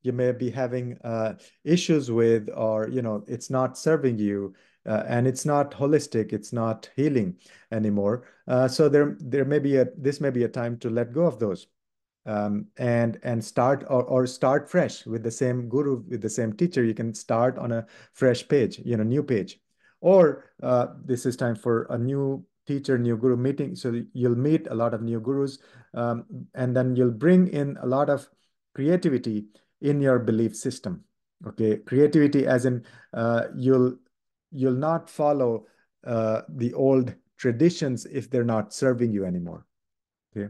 you may be having uh, issues with, or, you know, it's not serving you, Uh, and it's not holistic, it's not healing anymore. Uh, so there, there may be a this may be a time to let go of those, um, and and start or or start fresh with the same guru, with the same teacher. You can start on a fresh page, you know, new page, or uh, this is time for a new teacher, new guru meeting. So you'll meet a lot of new gurus, um, and then you'll bring in a lot of creativity in your belief system. Okay, creativity as in uh, you'll. You'll not follow uh, the old traditions if they're not serving you anymore. Okay.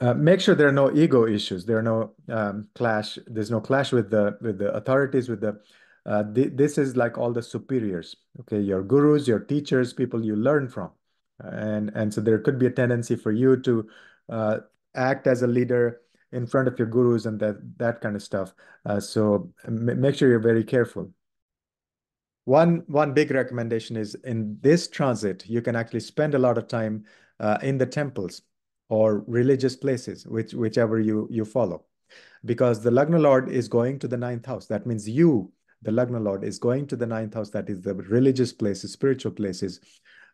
Uh, make sure there are no ego issues. There are no um, clash. There's no clash with the with the authorities, with the Uh, th this is like all the superiors, okay? Your gurus, your teachers, people you learn from. And, and so there could be a tendency for you to uh, act as a leader in front of your gurus and that, that kind of stuff. Uh, so make sure you're very careful. One, one big recommendation is in this transit, you can actually spend a lot of time uh, in the temples or religious places, which, whichever you, you follow. Because the Lagna Lord is going to the ninth house. That means you, the Lagna Lord, is going to the ninth house. That is the religious places, spiritual places.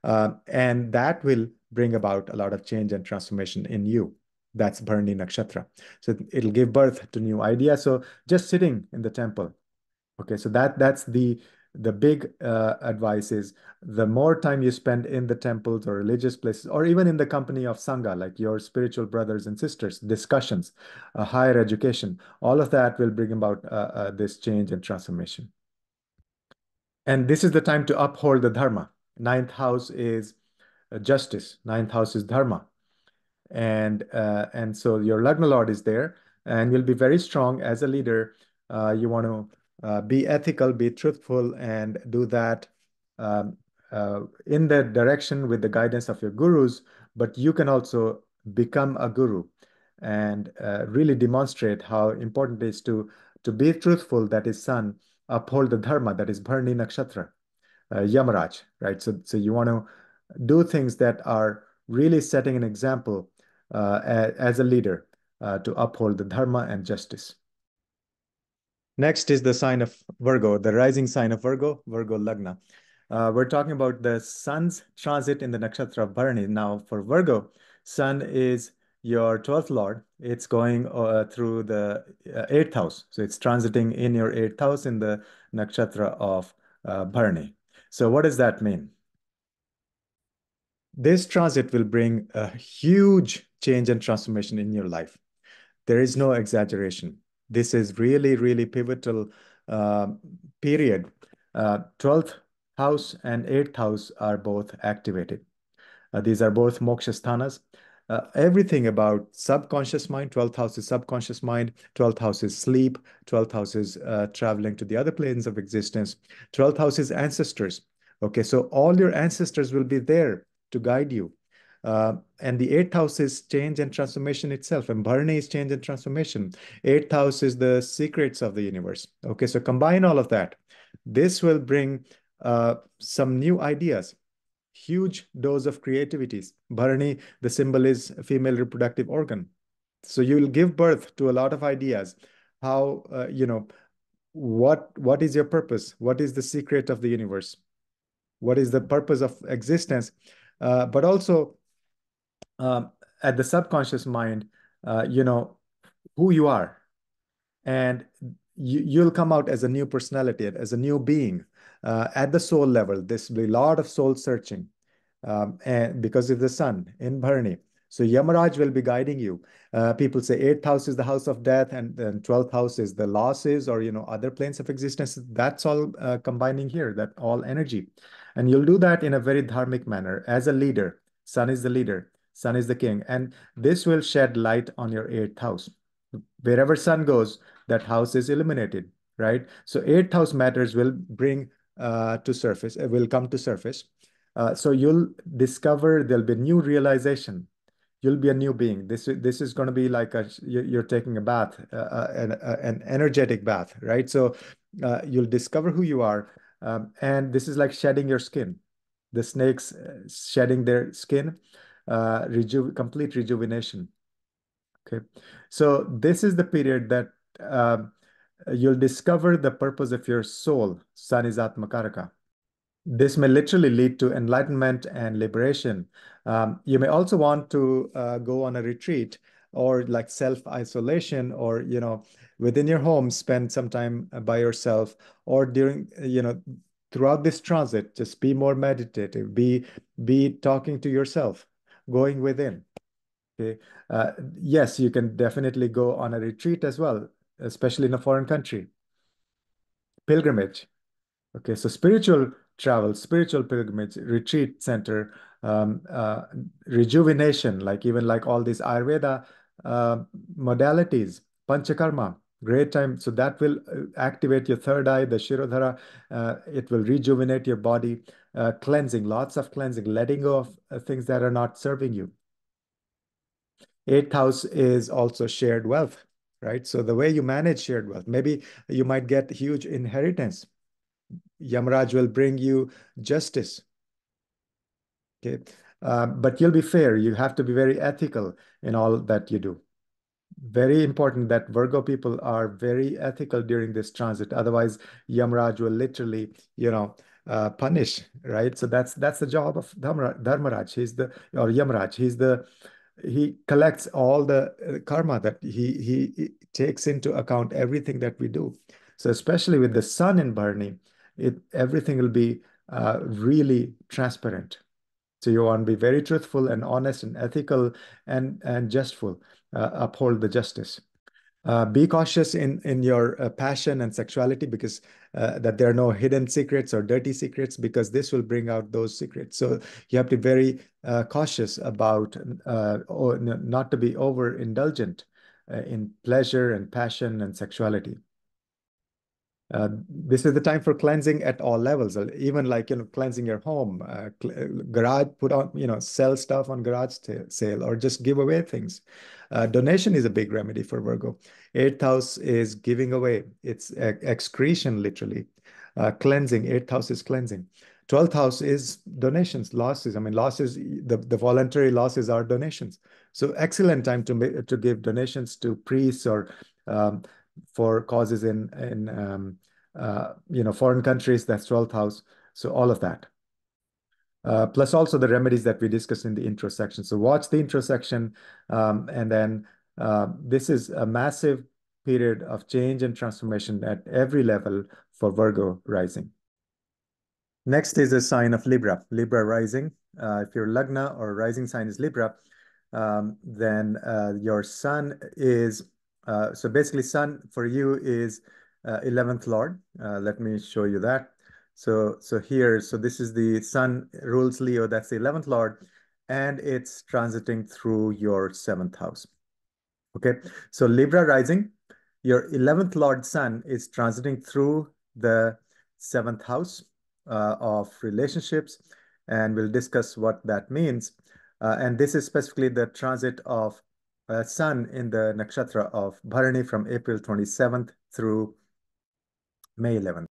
Uh, and that will bring about a lot of change and transformation in you. That's Bharani Nakshatra. So it'll give birth to new ideas. So just sitting in the temple. Okay, so that that's the, the big uh, advice is the more time you spend in the temples or religious places, or even in the company of Sangha, like your spiritual brothers and sisters, discussions, uh, higher education, all of that will bring about uh, uh, this change and transformation. And this is the time to uphold the dharma. Ninth house is justice. Ninth house is dharma. And uh, and so your Lagna Lord is there and you'll be very strong as a leader. Uh, you want to uh, be ethical, be truthful, and do that um, uh, in the direction with the guidance of your gurus. But you can also become a guru and uh, really demonstrate how important it is to, to be truthful, that is sun, uphold the dharma, that is Bharani Nakshatra, uh, Yamraj, right? So, so you want to do things that are really setting an example Uh, as a leader uh, to uphold the dharma and justice. Next is the sign of Virgo, the rising sign of Virgo, Virgo Lagna. Uh, we're talking about the sun's transit in the nakshatra of Bharani. Now for Virgo, sun is your twelfth lord. It's going uh, through the uh, eighth house. So it's transiting in your eighth house in the nakshatra of uh, Bharani. So what does that mean? This transit will bring a huge change and transformation in your life. There is no exaggeration. This is really, really pivotal uh, period. Uh, twelfth house and eighth house are both activated. Uh, these are both moksha sthanas. Uh, everything about subconscious mind, twelfth house is subconscious mind, twelfth house is sleep, twelfth house is uh, traveling to the other planes of existence, twelfth house is ancestors. Okay, so all your ancestors will be there to guide you. Uh, and the eighth house is change and transformation itself. And Bharani is change and transformation. Eighth house is the secrets of the universe. Okay, so combine all of that. This will bring uh, some new ideas, huge dose of creativities. Bharani, the symbol is female reproductive organ. So you will give birth to a lot of ideas. How, uh, you know, what what is your purpose? What is the secret of the universe? What is the purpose of existence? Uh, but also uh, at the subconscious mind, uh, you know, who you are. And you, you'll come out as a new personality, as a new being uh, at the soul level. This will be a lot of soul searching um, and because of the sun in Bharani. So Yamaraj will be guiding you. Uh, people say eighth house is the house of death and then twelfth house is the losses or, you know, other planes of existence. That's all uh, combining here, that all energy. And you'll do that in a very dharmic manner as a leader. Sun is the leader. Sun is the king. And this will shed light on your eighth house. Wherever sun goes, that house is illuminated, right? So eighth house matters will bring uh, to surface, it will come to surface. Uh, so you'll discover there'll be new realization. You'll be a new being. This, this is going to be like a, you're taking a bath, uh, an, an energetic bath, right? So uh, you'll discover who you are. Um, and this is like shedding your skin. The snakes shedding their skin, uh, reju complete rejuvenation. Okay, so this is the period that uh, you'll discover the purpose of your soul. Sun is Atmakaraka. This may literally lead to enlightenment and liberation. Um, you may also want to uh, go on a retreat or like self-isolation or, you know, within your home, spend some time by yourself or during, you know, throughout this transit, just be more meditative, be, be talking to yourself, going within. Okay. Uh, yes, you can definitely go on a retreat as well, especially in a foreign country. Pilgrimage. Okay. So spiritual travel, spiritual pilgrimage, retreat center, um, uh, rejuvenation, like even like all these Ayurveda uh, modalities, Panchakarma, Great time. So that will activate your third eye, the Shirodhara. Uh, it will rejuvenate your body. Uh, cleansing, lots of cleansing, letting go of uh, things that are not serving you. Eighth house is also shared wealth, right? So the way you manage shared wealth, maybe you might get huge inheritance. Yamraj will bring you justice. Okay, uh, but you'll be fair. You have to be very ethical in all that you do. Very important that Virgo people are very ethical during this transit. Otherwise, Yamraj will literally, you know, uh, punish, right? So that's that's the job of Dharmaraj. Dharmaraj. He's the, or Yamraj. He's the, he collects all the karma that he, he he takes into account everything that we do. So especially with the sun in Bharani, it everything will be uh, really transparent. So you want to be very truthful and honest and ethical and and justful. Uh, uphold the justice. Uh, be cautious in in your uh, passion and sexuality, because uh, that there are no hidden secrets or dirty secrets, because this will bring out those secrets. So you have to be very uh, cautious about uh, or not to be overindulgent uh, in pleasure and passion and sexuality. Uh, this is the time for cleansing at all levels, even like, you know, cleansing your home, uh, garage, put on, you know, sell stuff on garage sale or just give away things. Uh, donation is a big remedy for Virgo. Eighth house is giving away. It's ex excretion, literally. Uh, cleansing, eighth house is cleansing. twelfth house is donations, losses. I mean, losses, the, the voluntary losses are donations. So excellent time to, to give donations to priests or um, for causes in, in um, uh, you know, foreign countries. That's twelfth house. So all of that. Uh, plus also the remedies that we discussed in the intro section. So watch the intro section. Um, and then uh, this is a massive period of change and transformation at every level for Virgo rising. Next is a sign of Libra, Libra rising. Uh, if your Lagna or rising sign is Libra, um, then uh, your sun is Uh, so basically, sun for you is uh, eleventh Lord. Uh, let me show you that. So, so here, so this is the sun rules Leo. That's the eleventh Lord, and it's transiting through your seventh house. Okay, so Libra rising, your eleventh Lord sun is transiting through the seventh house uh, of relationships, and we'll discuss what that means. Uh, and this is specifically the transit of Uh, sun in the nakshatra of Bharani from April twenty-seventh through May eleventh.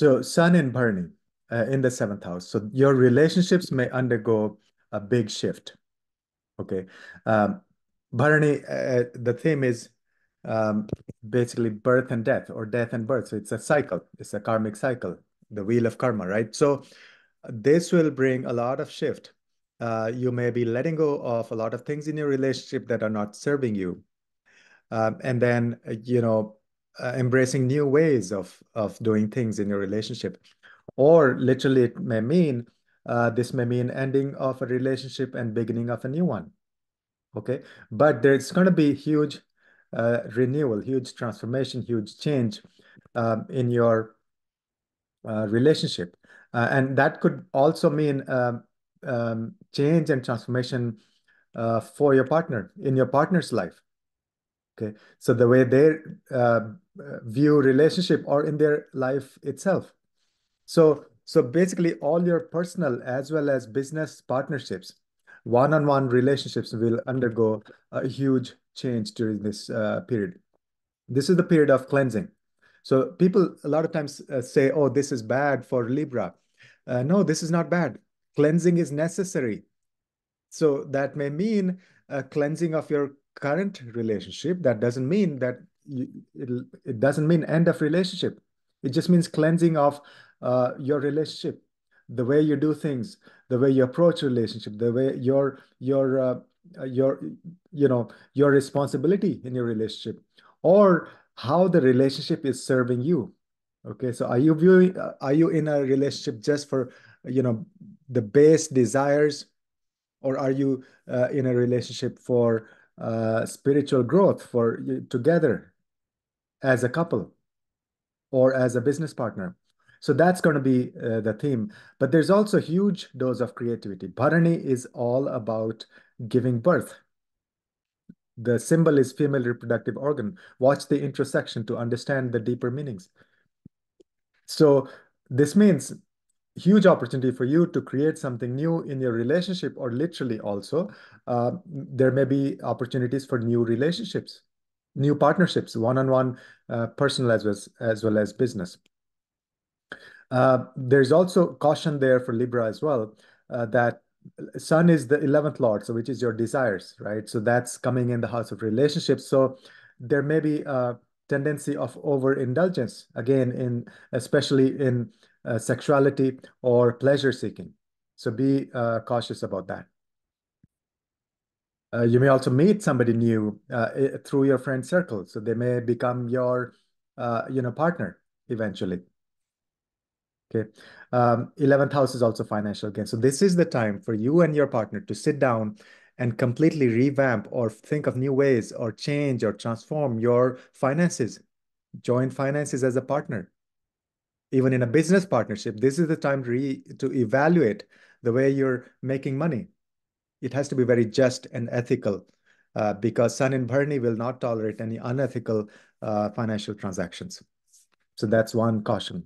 So sun in Bharani uh, in the seventh house. So your relationships may undergo a big shift. Okay. Um, Bharani, uh, the theme is um, basically birth and death or death and birth. So it's a cycle. It's a karmic cycle, the wheel of karma, right? So this will bring a lot of shift. Uh, you may be letting go of a lot of things in your relationship that are not serving you. Um, and then, you know, uh, embracing new ways of, of doing things in your relationship. Or literally it may mean, uh, this may mean ending of a relationship and beginning of a new one. Okay. But there's going to be huge uh, renewal, huge transformation, huge change um, in your uh, relationship. Uh, and that could also mean, um, Um, change and transformation uh, for your partner, in your partner's life. Okay, so the way they uh, view relationship or in their life itself. So, so basically all your personal as well as business partnerships, one-on-one relationships will undergo a huge change during this uh, period. This is the period of cleansing. So people a lot of times uh, say, oh, this is bad for Libra. Uh, no, this is not bad. Cleansing is necessary. So that may mean a cleansing of your current relationship. That doesn't mean that you, it'll, it doesn't mean end of relationship. It just means cleansing of uh, your relationship, the way you do things, the way you approach relationship, the way your your uh, your you know your responsibility in your relationship, or how the relationship is serving you. Okay, so are you viewing? Are you in a relationship just for, you know, the base desires, or are you uh, in a relationship for uh, spiritual growth, for together as a couple or as a business partner? So that's going to be uh, the theme. But there's also a huge dose of creativity. Bharani is all about giving birth. The symbol is female reproductive organ. Watch the intersection to understand the deeper meanings. So this means huge opportunity for you to create something new in your relationship, or literally also, uh, there may be opportunities for new relationships, new partnerships, one-on-one, uh, personal as well as, as well as business. Uh, there's also caution there for Libra as well, uh, that Sun is the eleventh Lord, so which is your desires, right? So that's coming in the house of relationships. So there may be a tendency of overindulgence, again, in especially in uh, sexuality or pleasure seeking. So be uh, cautious about that. Uh, you may also meet somebody new uh, through your friend circle. So they may become your, uh, you know, partner eventually. Okay, um, eleventh house is also financial gain. So this is the time for you and your partner to sit down and completely revamp or think of new ways or change or transform your finances. Join finances as a partner. Even in a business partnership, this is the time to, re to evaluate the way you're making money. It has to be very just and ethical uh, because Sun in Bharani will not tolerate any unethical uh, financial transactions. So that's one caution.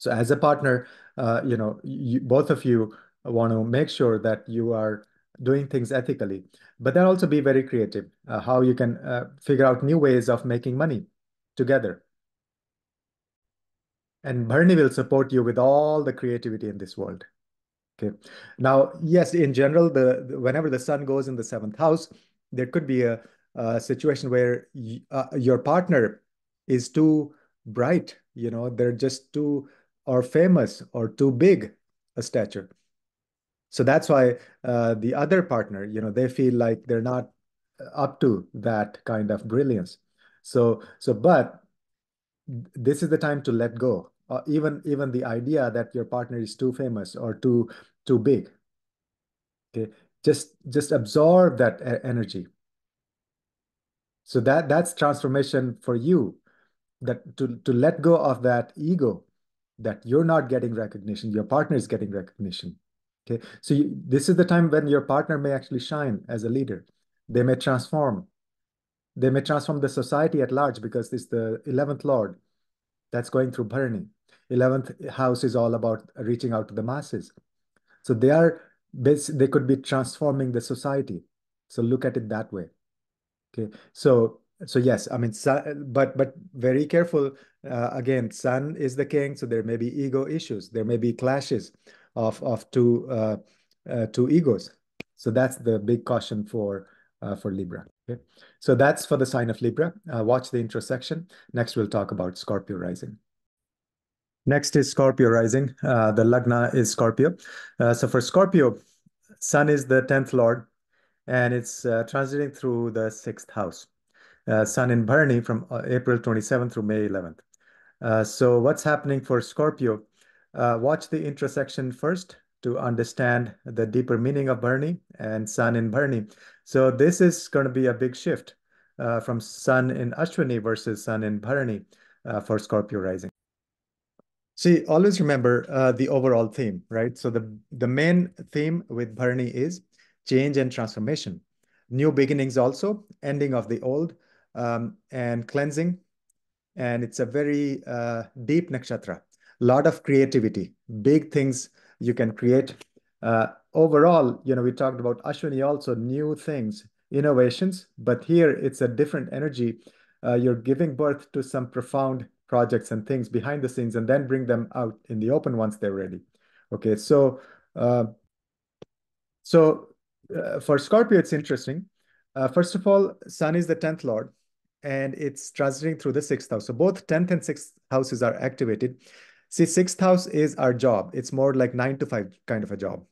So as a partner, uh, you know, you, both of you want to make sure that you are doing things ethically, but then also be very creative, uh, how you can uh, figure out new ways of making money together. And Bharani will support you with all the creativity in this world. Okay. Now, yes, in general, the, the whenever the sun goes in the seventh house, there could be a, a situation where y uh, your partner is too bright. You know, they're just too... or famous or too big a stature. So that's why uh, the other partner, you know, they feel like they're not up to that kind of brilliance. So, so but this is the time to let go. Uh, even, even the idea that your partner is too famous or too, too big. Okay, just, just absorb that energy. So that, that's transformation for you, that to, to let go of that ego, that you're not getting recognition, your partner is getting recognition, okay? So you, this is the time when your partner may actually shine as a leader. They may transform. They may transform the society at large because it's the eleventh Lord that's going through Bharani. eleventh house is all about reaching out to the masses. So they are, they could be transforming the society. So look at it that way, okay? So, so yes, I mean, but, but very careful. Uh, again, Sun is the king, so there may be ego issues. There may be clashes of, of two, uh, uh, two egos. So that's the big caution for, uh, for Libra. Okay? So that's for the sign of Libra. Uh, watch the intersection. Next, we'll talk about Scorpio rising. Next is Scorpio rising. Uh, the Lagna is Scorpio. Uh, so for Scorpio, Sun is the tenth Lord, and it's uh, transiting through the sixth house. Uh, Sun in Bharani from uh, April twenty-seventh through May eleventh. Uh, so what's happening for Scorpio? Uh, watch the intersection first to understand the deeper meaning of Bharani and Sun in Bharani. So this is going to be a big shift uh, from Sun in Ashwini versus Sun in Bharani uh, for Scorpio rising. See, always remember uh, the overall theme, right? So the, the main theme with Bharani is change and transformation. New beginnings also, ending of the old, Um, and cleansing, and it's a very uh, deep nakshatra. Lot of creativity, big things you can create. Uh, overall, you know, we talked about Ashwini also, new things, innovations, but here it's a different energy. Uh, you're giving birth to some profound projects and things behind the scenes, and then bring them out in the open once they're ready. Okay, so, uh, so uh, for Scorpio, it's interesting. Uh, first of all, Sun is the tenth Lord, and it's transiting through the sixth house. So both tenth and sixth houses are activated. See, sixth house is our job. It's more like nine to five kind of a job.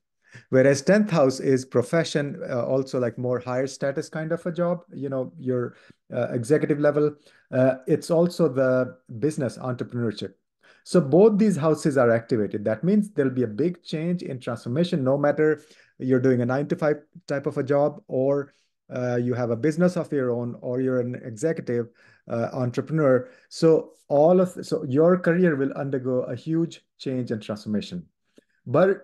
Whereas tenth house is profession, uh, also like more higher status kind of a job, you know, your uh, executive level. Uh, it's also the business entrepreneurship. So both these houses are activated. That means there'll be a big change in transformation, no matter you're doing a nine to five type of a job, or Uh, you have a business of your own, or you're an executive uh, entrepreneur. So all of so your career will undergo a huge change and transformation. But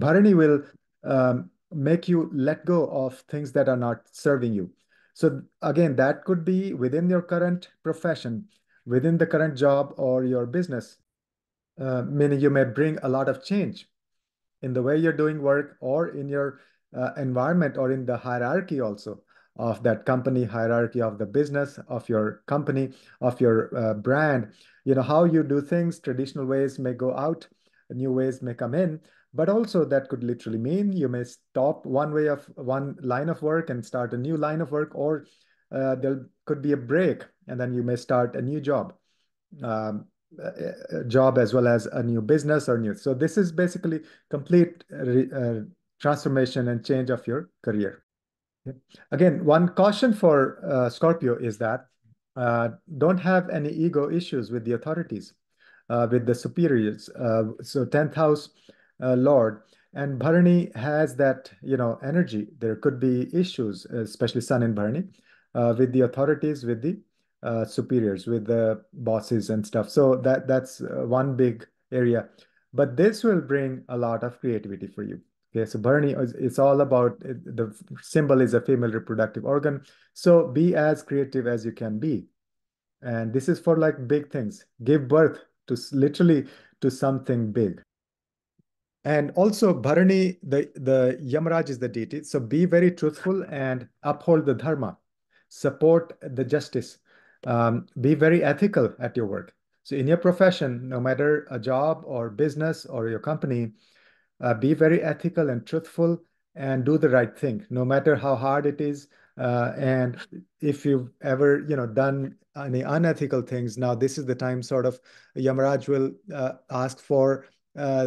Bharani will um, make you let go of things that are not serving you. So again, that could be within your current profession, within the current job or your business, uh, meaning you may bring a lot of change in the way you're doing work or in your uh, environment or in the hierarchy also of that company, hierarchy of the business, of your company, of your uh, brand. You know, how you do things, traditional ways may go out, new ways may come in, but also that could literally mean you may stop one way of one line of work and start a new line of work, or uh, there could be a break and then you may start a new job, um, a job as well as a new business or new. So this is basically complete re, uh, transformation and change of your career. Okay. Again, one caution for uh, Scorpio is that uh, don't have any ego issues with the authorities, uh, with the superiors. Uh, so tenth house uh, Lord and Bharani has that, you know, energy. There could be issues, especially Sun in Bharani, uh, with the authorities, with the uh, superiors, with the bosses and stuff. So that that's uh, one big area. But this will bring a lot of creativity for you. Okay, so Bharani, it's all about, the symbol is a female reproductive organ. So be as creative as you can be. And this is for like big things. Give birth to literally to something big. And also Bharani, the, the Yamraj is the deity. So be very truthful and uphold the dharma. Support the justice. Um, be very ethical at your work. So in your profession, no matter a job or business or your company, Uh, be very ethical and truthful and do the right thing, no matter how hard it is. Uh, and if you've ever, you know, done any unethical things, now this is the time sort of Yamaraj will uh, ask for uh,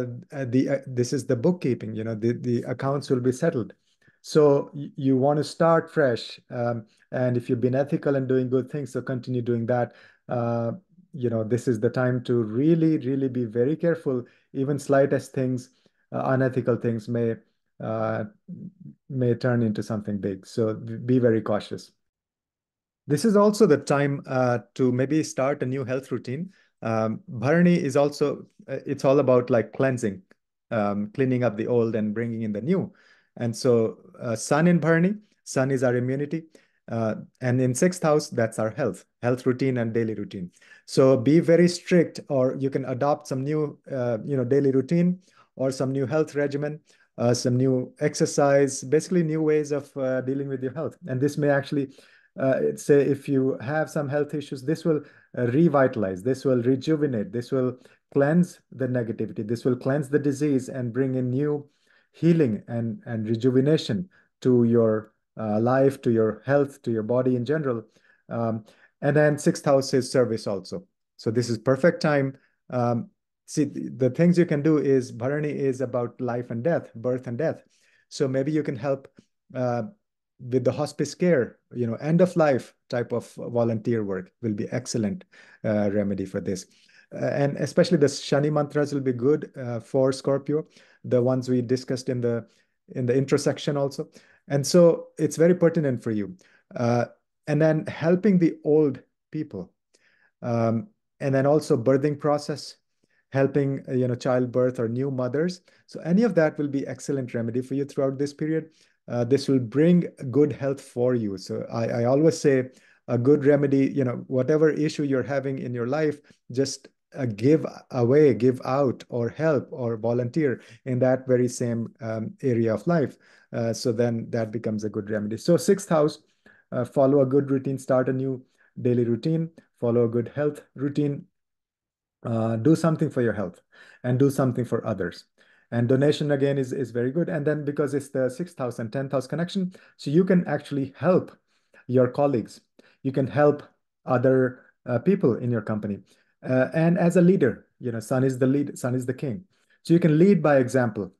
the, uh, this is the bookkeeping, you know, the, the accounts will be settled. So you want to start fresh. Um, and if you've been ethical and doing good things, so continue doing that. Uh, you know, this is the time to really, really be very careful, even slightest things. Uh, unethical things may uh, may turn into something big. So be very cautious. This is also the time uh, to maybe start a new health routine. Um, Bharani is also, it's all about like cleansing, um, cleaning up the old and bringing in the new. And so uh, Sun in Bharani, Sun is our immunity. Uh, and in sixth house, that's our health, health routine and daily routine. So be very strict, or you can adopt some new, uh, you know, daily routine, or some new health regimen, uh, some new exercise, basically new ways of uh, dealing with your health. And this may actually, uh, say if you have some health issues, this will uh, revitalize, this will rejuvenate, this will cleanse the negativity, this will cleanse the disease and bring in new healing and, and rejuvenation to your uh, life, to your health, to your body in general. Um, and then sixth house is service also. So this is perfect time. Um, See, the things you can do is, Bharani is about life and death, birth and death. So maybe you can help uh, with the hospice care, you know, end of life type of volunteer work will be excellent uh, remedy for this. Uh, and especially the Shani mantras will be good uh, for Scorpio, the ones we discussed in the, in the intro section also. And so it's very pertinent for you. Uh, and then helping the old people. Um, and then also birthing process, helping, you know, childbirth or new mothers. So any of that will be excellent remedy for you throughout this period. Uh, this will bring good health for you. So I, I always say a good remedy, you know, whatever issue you're having in your life, just uh, give away, give out or help or volunteer in that very same um, area of life. Uh, so then that becomes a good remedy. So sixth house, uh, follow a good routine, start a new daily routine, follow a good health routine. Uh, do something for your health and do something for others. And donation again is, is very good. And then because it's the sixth house and tenth house connection, so you can actually help your colleagues. You can help other uh, people in your company. Uh, and as a leader, you know, Sun is the lead, Sun is the king. So you can lead by example.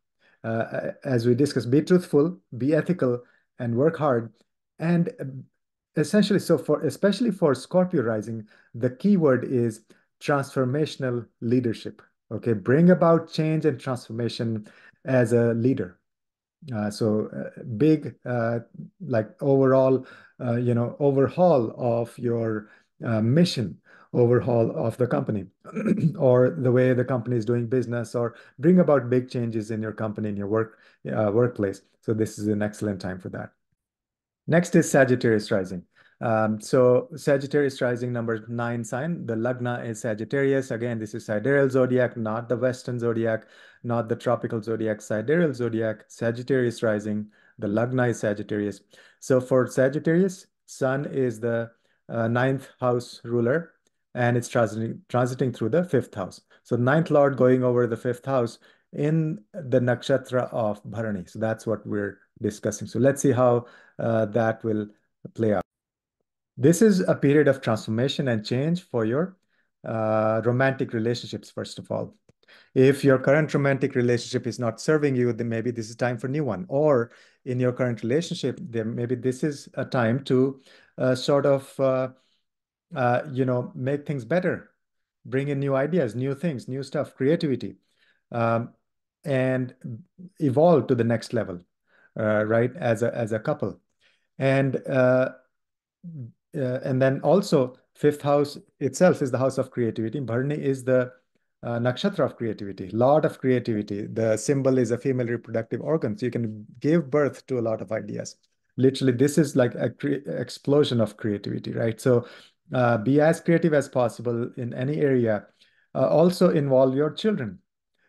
Uh, as we discussed, be truthful, be ethical, and work hard. And essentially, so for, especially for Scorpio rising, the key word is transformational leadership. Okay, bring about change and transformation as a leader. Uh, so uh, big, uh, like overall, uh, you know, overhaul of your uh, mission, overhaul of the company, or the way the company is doing business, or bring about big changes in your company, in your work uh, workplace. So this is an excellent time for that. Next is Sagittarius rising. Um, so Sagittarius rising, number nine sign. The Lagna is Sagittarius. Again, this is sidereal zodiac, not the Western zodiac, not the tropical zodiac, sidereal zodiac, Sagittarius rising. The Lagna is Sagittarius. So for Sagittarius, Sun is the uh, ninth house ruler, and it's transiting, transiting through the fifth house. So ninth Lord going over the fifth house in the nakshatra of Bharani. So that's what we're discussing. So let's see how uh, that will play out. This is a period of transformation and change for your uh, romantic relationships, first of all. If your current romantic relationship is not serving you, then maybe this is time for a new one. Or in your current relationship, then maybe this is a time to uh, sort of, uh, uh, you know, make things better, bring in new ideas, new things, new stuff, creativity, um, and evolve to the next level, uh, right, as a, as a couple. And... Uh, Uh, and then also fifth house itself is the house of creativity. Bharani is the uh, nakshatra of creativity, lot of creativity. The symbol is a female reproductive organ. So you can give birth to a lot of ideas. Literally, this is like an explosion of creativity, right? So uh, be as creative as possible in any area. Uh, also involve your children.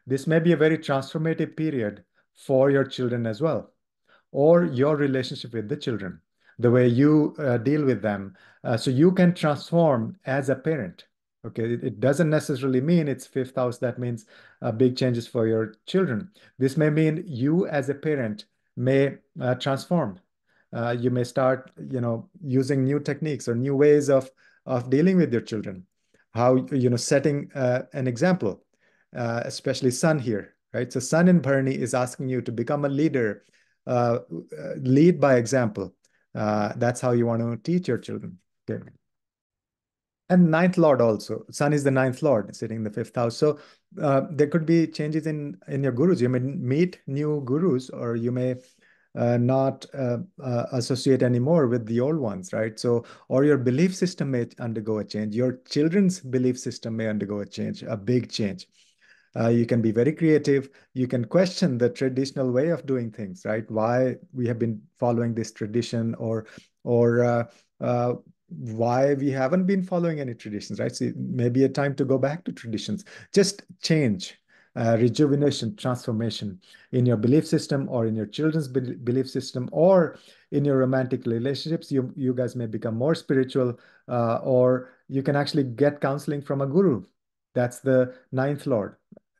This may be a very transformative period for your children as well, or your relationship with the children, the way you uh, deal with them. Uh, so you can transform as a parent, okay? It, it doesn't necessarily mean it's fifth house. That means uh, big changes for your children. This may mean you as a parent may uh, transform. Uh, you may start, you know, using new techniques or new ways of, of dealing with your children. How, you know, setting uh, an example, uh, especially Sun here, right? So Sun in Bharani is asking you to become a leader, uh, lead by example. Uh, that's how you want to teach your children. Okay. And ninth Lord also. Sun is the ninth Lord sitting in the fifth house. So uh, there could be changes in, in your gurus. You may meet new gurus, or you may uh, not uh, uh, associate anymore with the old ones, right? So, or your belief system may undergo a change. Your children's belief system may undergo a change, a big change. Uh, you can be very creative. You can question the traditional way of doing things, right? Why we have been following this tradition, or or uh, uh, why we haven't been following any traditions, right? So maybe a time to go back to traditions. Just change, uh, rejuvenation, transformation in your belief system, or in your children's be belief system, or in your romantic relationships. You, you guys may become more spiritual, uh, or you can actually get counseling from a guru. That's the ninth Lord,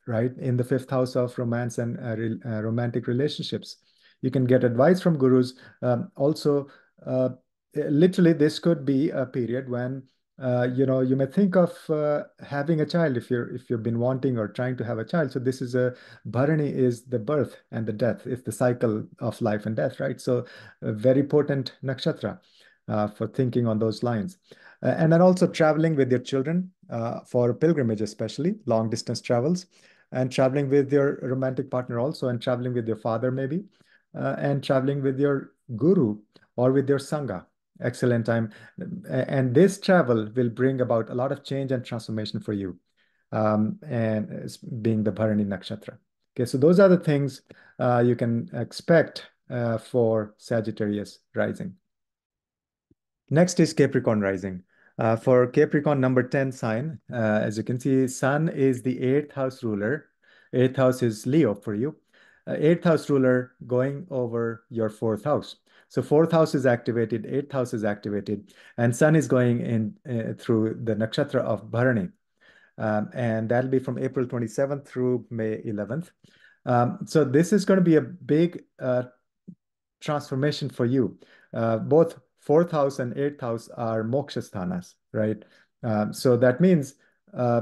right? In the fifth house of romance and uh, re uh, romantic relationships. You can get advice from gurus. Um, also, uh, literally, this could be a period when, uh, you know, you may think of uh, having a child if you're, if you've been wanting or trying to have a child. So this is a, Bharani is the birth and the death. It's the cycle of life and death, right? So a very potent nakshatra uh, for thinking on those lines. Uh, and then also traveling with your children uh, for pilgrimage, especially long distance travels, and traveling with your romantic partner also, and traveling with your father maybe, uh, and traveling with your guru or with your sangha. Excellent time. And this travel will bring about a lot of change and transformation for you, um, and being the Bharani nakshatra. Okay, so those are the things uh, you can expect uh, for Sagittarius rising. Next is Capricorn rising. Uh, for Capricorn, number ten sign, uh, as you can see, Sun is the eighth house ruler. eighth house is Leo for you. Uh, eighth house ruler going over your fourth house. So fourth house is activated, eighth house is activated, and Sun is going in uh, through the nakshatra of Bharani. Um, and that'll be from April twenty-seventh through May eleventh. Um, so this is going to be a big uh, transformation for you. Uh, both fourth house and eighth house are moksha sthanas, right? Um, so that means uh,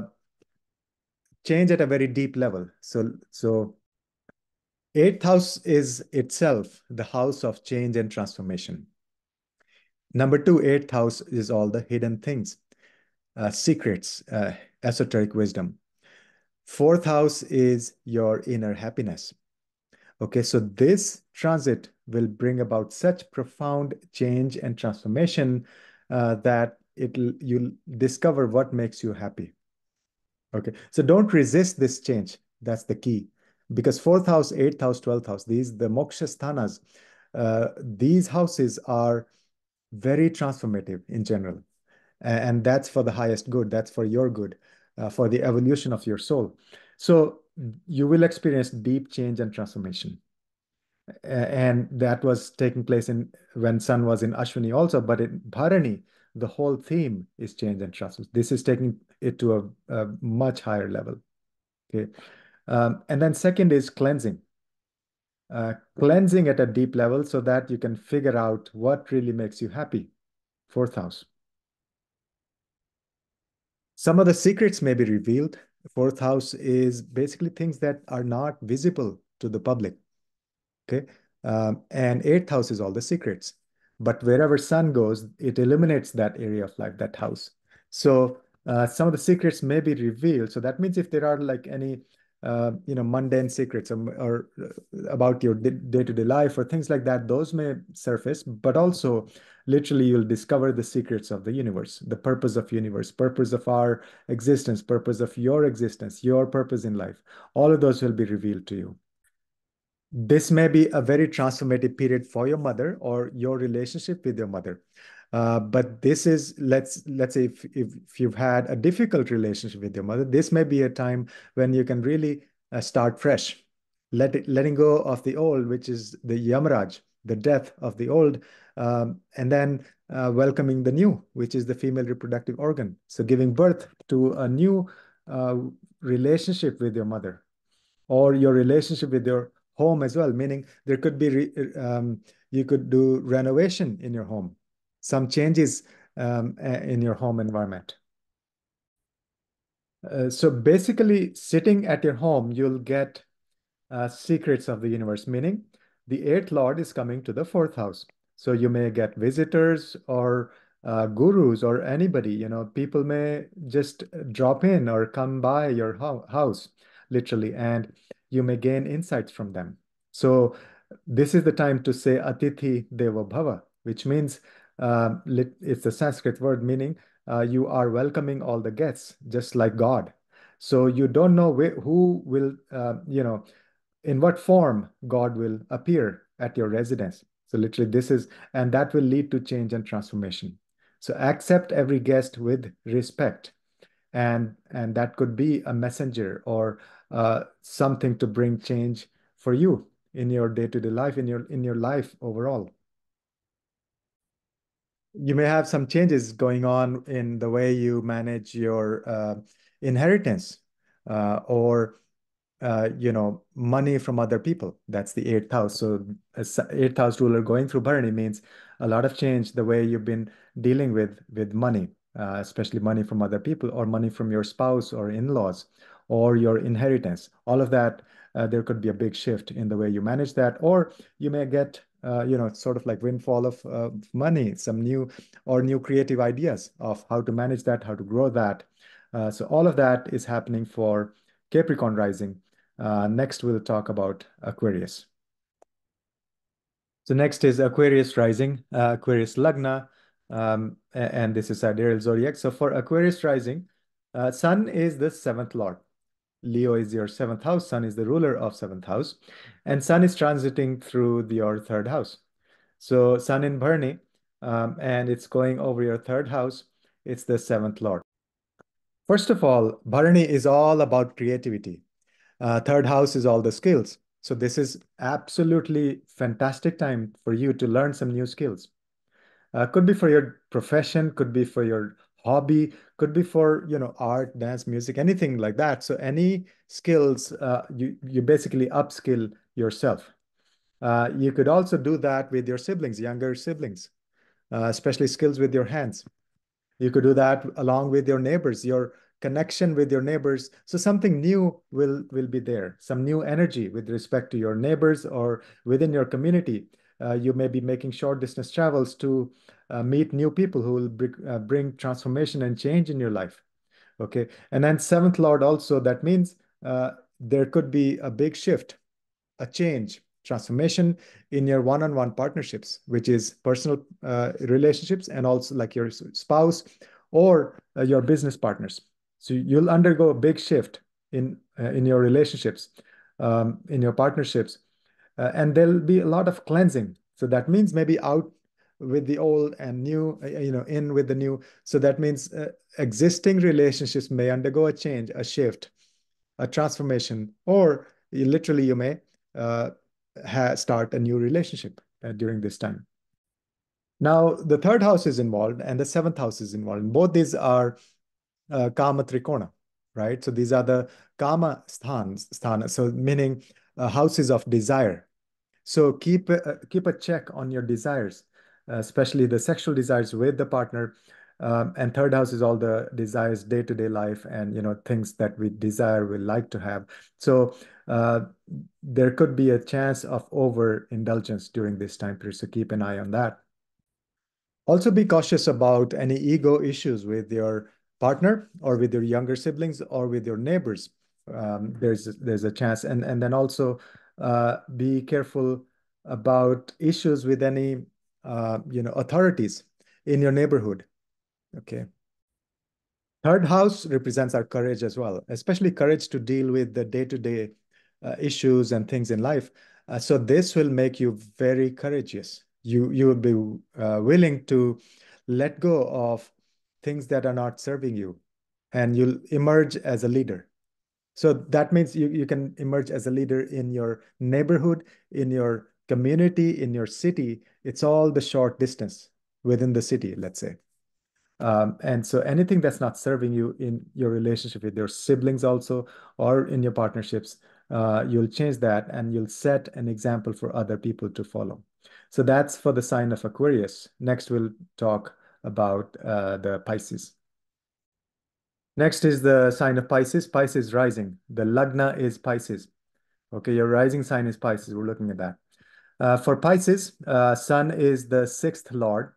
change at a very deep level. So, so eighth house is itself the house of change and transformation. Number two, eighth house is all the hidden things, uh, secrets, uh, esoteric wisdom. Fourth house is your inner happiness. Okay, so this transit will bring about such profound change and transformation uh, that it'll, you'll discover what makes you happy. Okay, so don't resist this change. That's the key. Because fourth house, eighth house, twelfth house, these, the moksha sthanas, uh, these houses are very transformative in general. And that's for the highest good. That's for your good, uh, for the evolution of your soul. So you will experience deep change and transformation. And that was taking place in when sun was in Ashwini also, but in Bharani, the whole theme is change and transformation. This is taking it to a, a much higher level. Okay, um, and then second is cleansing. Uh, cleansing at a deep level so that you can figure out what really makes you happy. Fourth house. Some of the secrets may be revealed. Fourth house is basically things that are not visible to the public. Okay, um, and eighth house is all the secrets. But wherever sun goes, it illuminates that area of life, that house. So uh, some of the secrets may be revealed. So that means if there are like any, uh, you know, mundane secrets or, or about your day-to-day life or things like that, those may surface. But also, literally, you'll discover the secrets of the universe, the purpose of universe, purpose of our existence, purpose of your existence, your purpose in life. All of those will be revealed to you. This may be a very transformative period for your mother or your relationship with your mother. Uh, but this is, let's let's say if, if, if you've had a difficult relationship with your mother, this may be a time when you can really uh, start fresh. Let it, letting go of the old, which is the Yamraj, the death of the old, um, and then uh, welcoming the new, which is the female reproductive organ. So giving birth to a new uh, relationship with your mother or your relationship with your home as well, meaning there could be, re, um, you could do renovation in your home, some changes um, in your home environment. Uh, so basically sitting at your home, you'll get uh, secrets of the universe, meaning the eighth lord is coming to the fourth house. So you may get visitors or uh, gurus or anybody, you know, people may just drop in or come by your house, literally, and you may gain insights from them. So this is the time to say Atithi devabhava, which means uh, it's a Sanskrit word meaning uh, you are welcoming all the guests, just like God. So you don't know wh who will, uh, you know, in what form God will appear at your residence. So literally this is, and that will lead to change and transformation. So accept every guest with respect. And, and that could be a messenger or uh, something to bring change for you in your day-to-day life, in your, in your life overall. You may have some changes going on in the way you manage your uh, inheritance uh, or, uh, you know, money from other people. That's the eighth house. So eighth house ruler going through Bharani means a lot of change the way you've been dealing with, with money. Uh, especially money from other people or money from your spouse or in-laws or your inheritance. All of that, uh, there could be a big shift in the way you manage that, or you may get, uh, you know, sort of like windfall of uh, money, some new or new creative ideas of how to manage that, how to grow that. Uh, so all of that is happening for Capricorn rising. Uh, next, we'll talk about Aquarius. So next is Aquarius rising, uh, Aquarius Lagna. Um, and this is sidereal zodiac. So for Aquarius rising, uh, sun is the seventh lord. Leo is your seventh house. Sun is the ruler of seventh house. And sun is transiting through your third house. So sun in Bharani, um, and it's going over your third house. It's the seventh lord. First of all, Bharani is all about creativity. Uh, third house is all the skills. So this is absolutely fantastic time for you to learn some new skills. Uh, could be for your profession, could be for your hobby, could be for, you know, art, dance, music, anything like that. So any skills, uh, you, you basically upskill yourself. Uh, you could also do that with your siblings, younger siblings, uh, especially skills with your hands. You could do that along with your neighbors, your connection with your neighbors. So something new will, will be there, some new energy with respect to your neighbors or within your community. Uh, you may be making short distance travels to uh, meet new people who will br uh, bring transformation and change in your life. Okay. And then seventh lord also, that means uh, there could be a big shift, a change, transformation in your one-on-one partnerships, which is personal uh, relationships and also like your spouse or uh, your business partners. So you'll undergo a big shift in, uh, in your relationships, um, in your partnerships. Uh, and there'll be a lot of cleansing So that means maybe out with the old and new, you know, in with the new. So that means uh, existing relationships may undergo a change, a shift, a transformation, or you literally you may uh, ha start a new relationship uh, during this time. Now, the third house is involved and the seventh house is involved. And both these are uh, Kama Trikona, right? So these are the Kama sthana, so meaning uh, houses of desire. So keep, uh, keep a check on your desires, Uh, especially the sexual desires with the partner. Um, and third house is all the desires, day-to-day life, and, you know, things that we desire, we like to have. So uh, there could be a chance of overindulgence during this time period. So keep an eye on that. Also be cautious about any ego issues with your partner or with your younger siblings or with your neighbors. Um, there's, there's a chance. And, and then also uh, be careful about issues with any Uh, you know, authorities in your neighborhood, okay? Third house represents our courage as well, especially courage to deal with the day-to-day uh, issues and things in life. Uh, so this will make you very courageous. You, you will be uh, willing to let go of things that are not serving you, and you'll emerge as a leader. So that means you, you can emerge as a leader in your neighborhood, in your community, in your city. It's all the short distance within the city, let's say. Um, and so anything that's not serving you in your relationship with your siblings also, or in your partnerships, uh, you'll change that and you'll set an example for other people to follow. So that's for the sign of Aquarius. Next, we'll talk about uh, the Pisces. Next is the sign of Pisces, Pisces rising. The Lagna is Pisces. Okay, your rising sign is Pisces. We're looking at that. Uh, for Pisces, uh, Sun is the sixth Lord.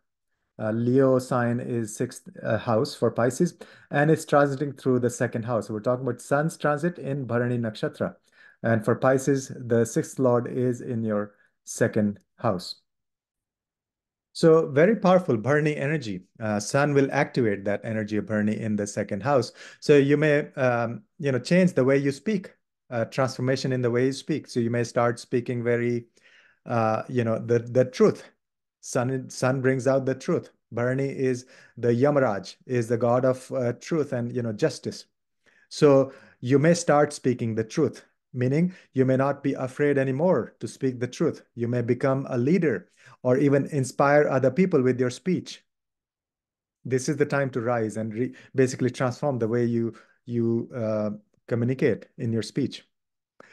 Uh, Leo sign is sixth uh, house for Pisces, and it's transiting through the second house. So we're talking about Sun's transit in Bharani Nakshatra. And for Pisces, the sixth Lord is in your second house. So very powerful Bharani energy. Uh, Sun will activate that energy of Bharani in the second house. So you may um, you know, change the way you speak, uh, transformation in the way you speak. So you may start speaking very... Uh, you know, the, the truth. Sun, sun brings out the truth. Bharani is the Yamraj, is the god of uh, truth and, you know, justice. So you may start speaking the truth, meaning you may not be afraid anymore to speak the truth. You may become a leader or even inspire other people with your speech. This is the time to rise and re basically transform the way you, you uh, communicate in your speech.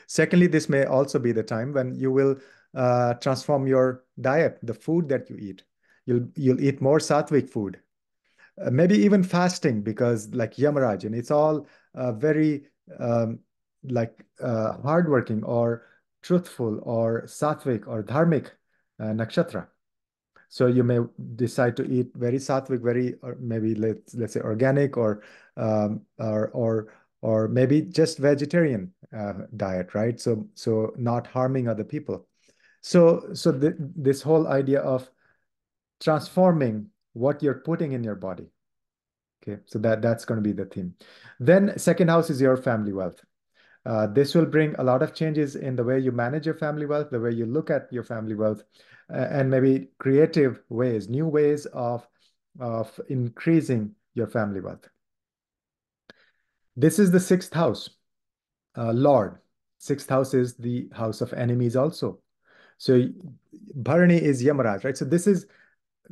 Secondly, this may also be the time when you will Uh, transform your diet, the food that you eat. You'll, you'll eat more sattvic food, uh, maybe even fasting, because like Yamaraj, and it's all uh, very um, like uh, hardworking or truthful or sattvic or dharmic uh, nakshatra. So you may decide to eat very sattvic, very, or maybe let's, let's say organic or, um, or, or, or maybe just vegetarian uh, diet, right? So, so not harming other people. So, so th this whole idea of transforming what you're putting in your body. Okay, so that, that's going to be the theme. Then second house is your family wealth. Uh, this will bring a lot of changes in the way you manage your family wealth, the way you look at your family wealth, uh, and maybe creative ways, new ways of, of increasing your family wealth. This is the sixth house, uh, Lord. Sixth house is the house of enemies also. So Bharani is Yamaraj, right? So this is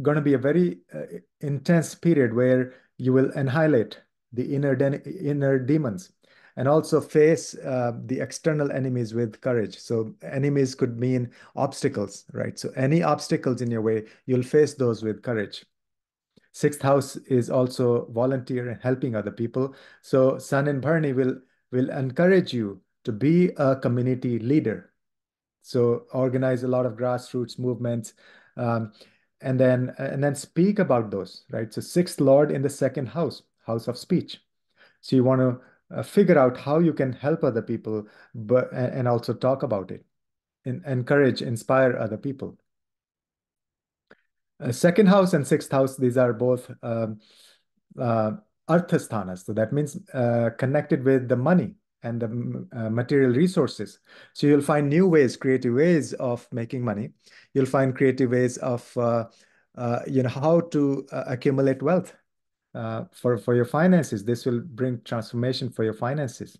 going to be a very uh, intense period where you will annihilate the inner, de inner demons and also face uh, the external enemies with courage. So enemies could mean obstacles, right? So any obstacles in your way, you'll face those with courage. Sixth house is also volunteer and helping other people. So Sun and Bharani will, will encourage you to be a community leader. So organize a lot of grassroots movements, um, and then and then speak about those, right? So sixth Lord in the second house, house of speech. So you want to uh, figure out how you can help other people, but and also talk about it, and encourage, inspire other people. Uh, second house and sixth house, these are both um, uh, Arthasthana. So that means uh, connected with the money and the uh, material resources. So you'll find new ways, creative ways of making money. You'll find creative ways of, uh, uh, you know, how to uh, accumulate wealth uh, for, for your finances. This will bring transformation for your finances.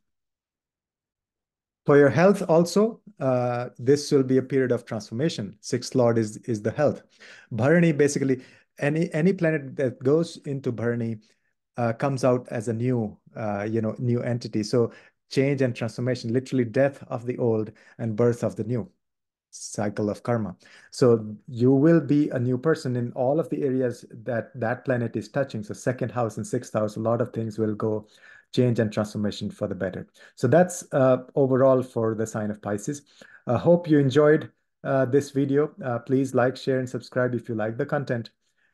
For your health also, uh, this will be a period of transformation. Sixth Lord is, is the health. Bharani, basically, any, any planet that goes into Bharani uh, comes out as a new, uh, you know, new entity. So change and transformation, literally death of the old and birth of the new, cycle of karma. So you will be a new person in all of the areas that that planet is touching. So second house and sixth house, a lot of things will go change and transformation for the better. So that's uh, overall for the sign of Pisces. I uh, hope you enjoyed uh, this video. Uh, please like, share, and subscribe if you like the content.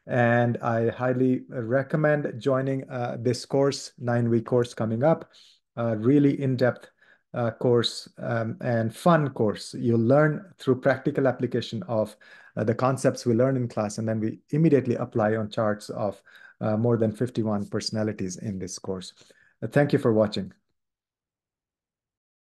And I highly recommend joining uh, this course, nine-week course coming up. Uh, really in-depth uh, course um, and fun course. You'll learn through practical application of uh, the concepts we learn in class, and then we immediately apply on charts of uh, more than fifty-one personalities in this course. Uh, thank you for watching.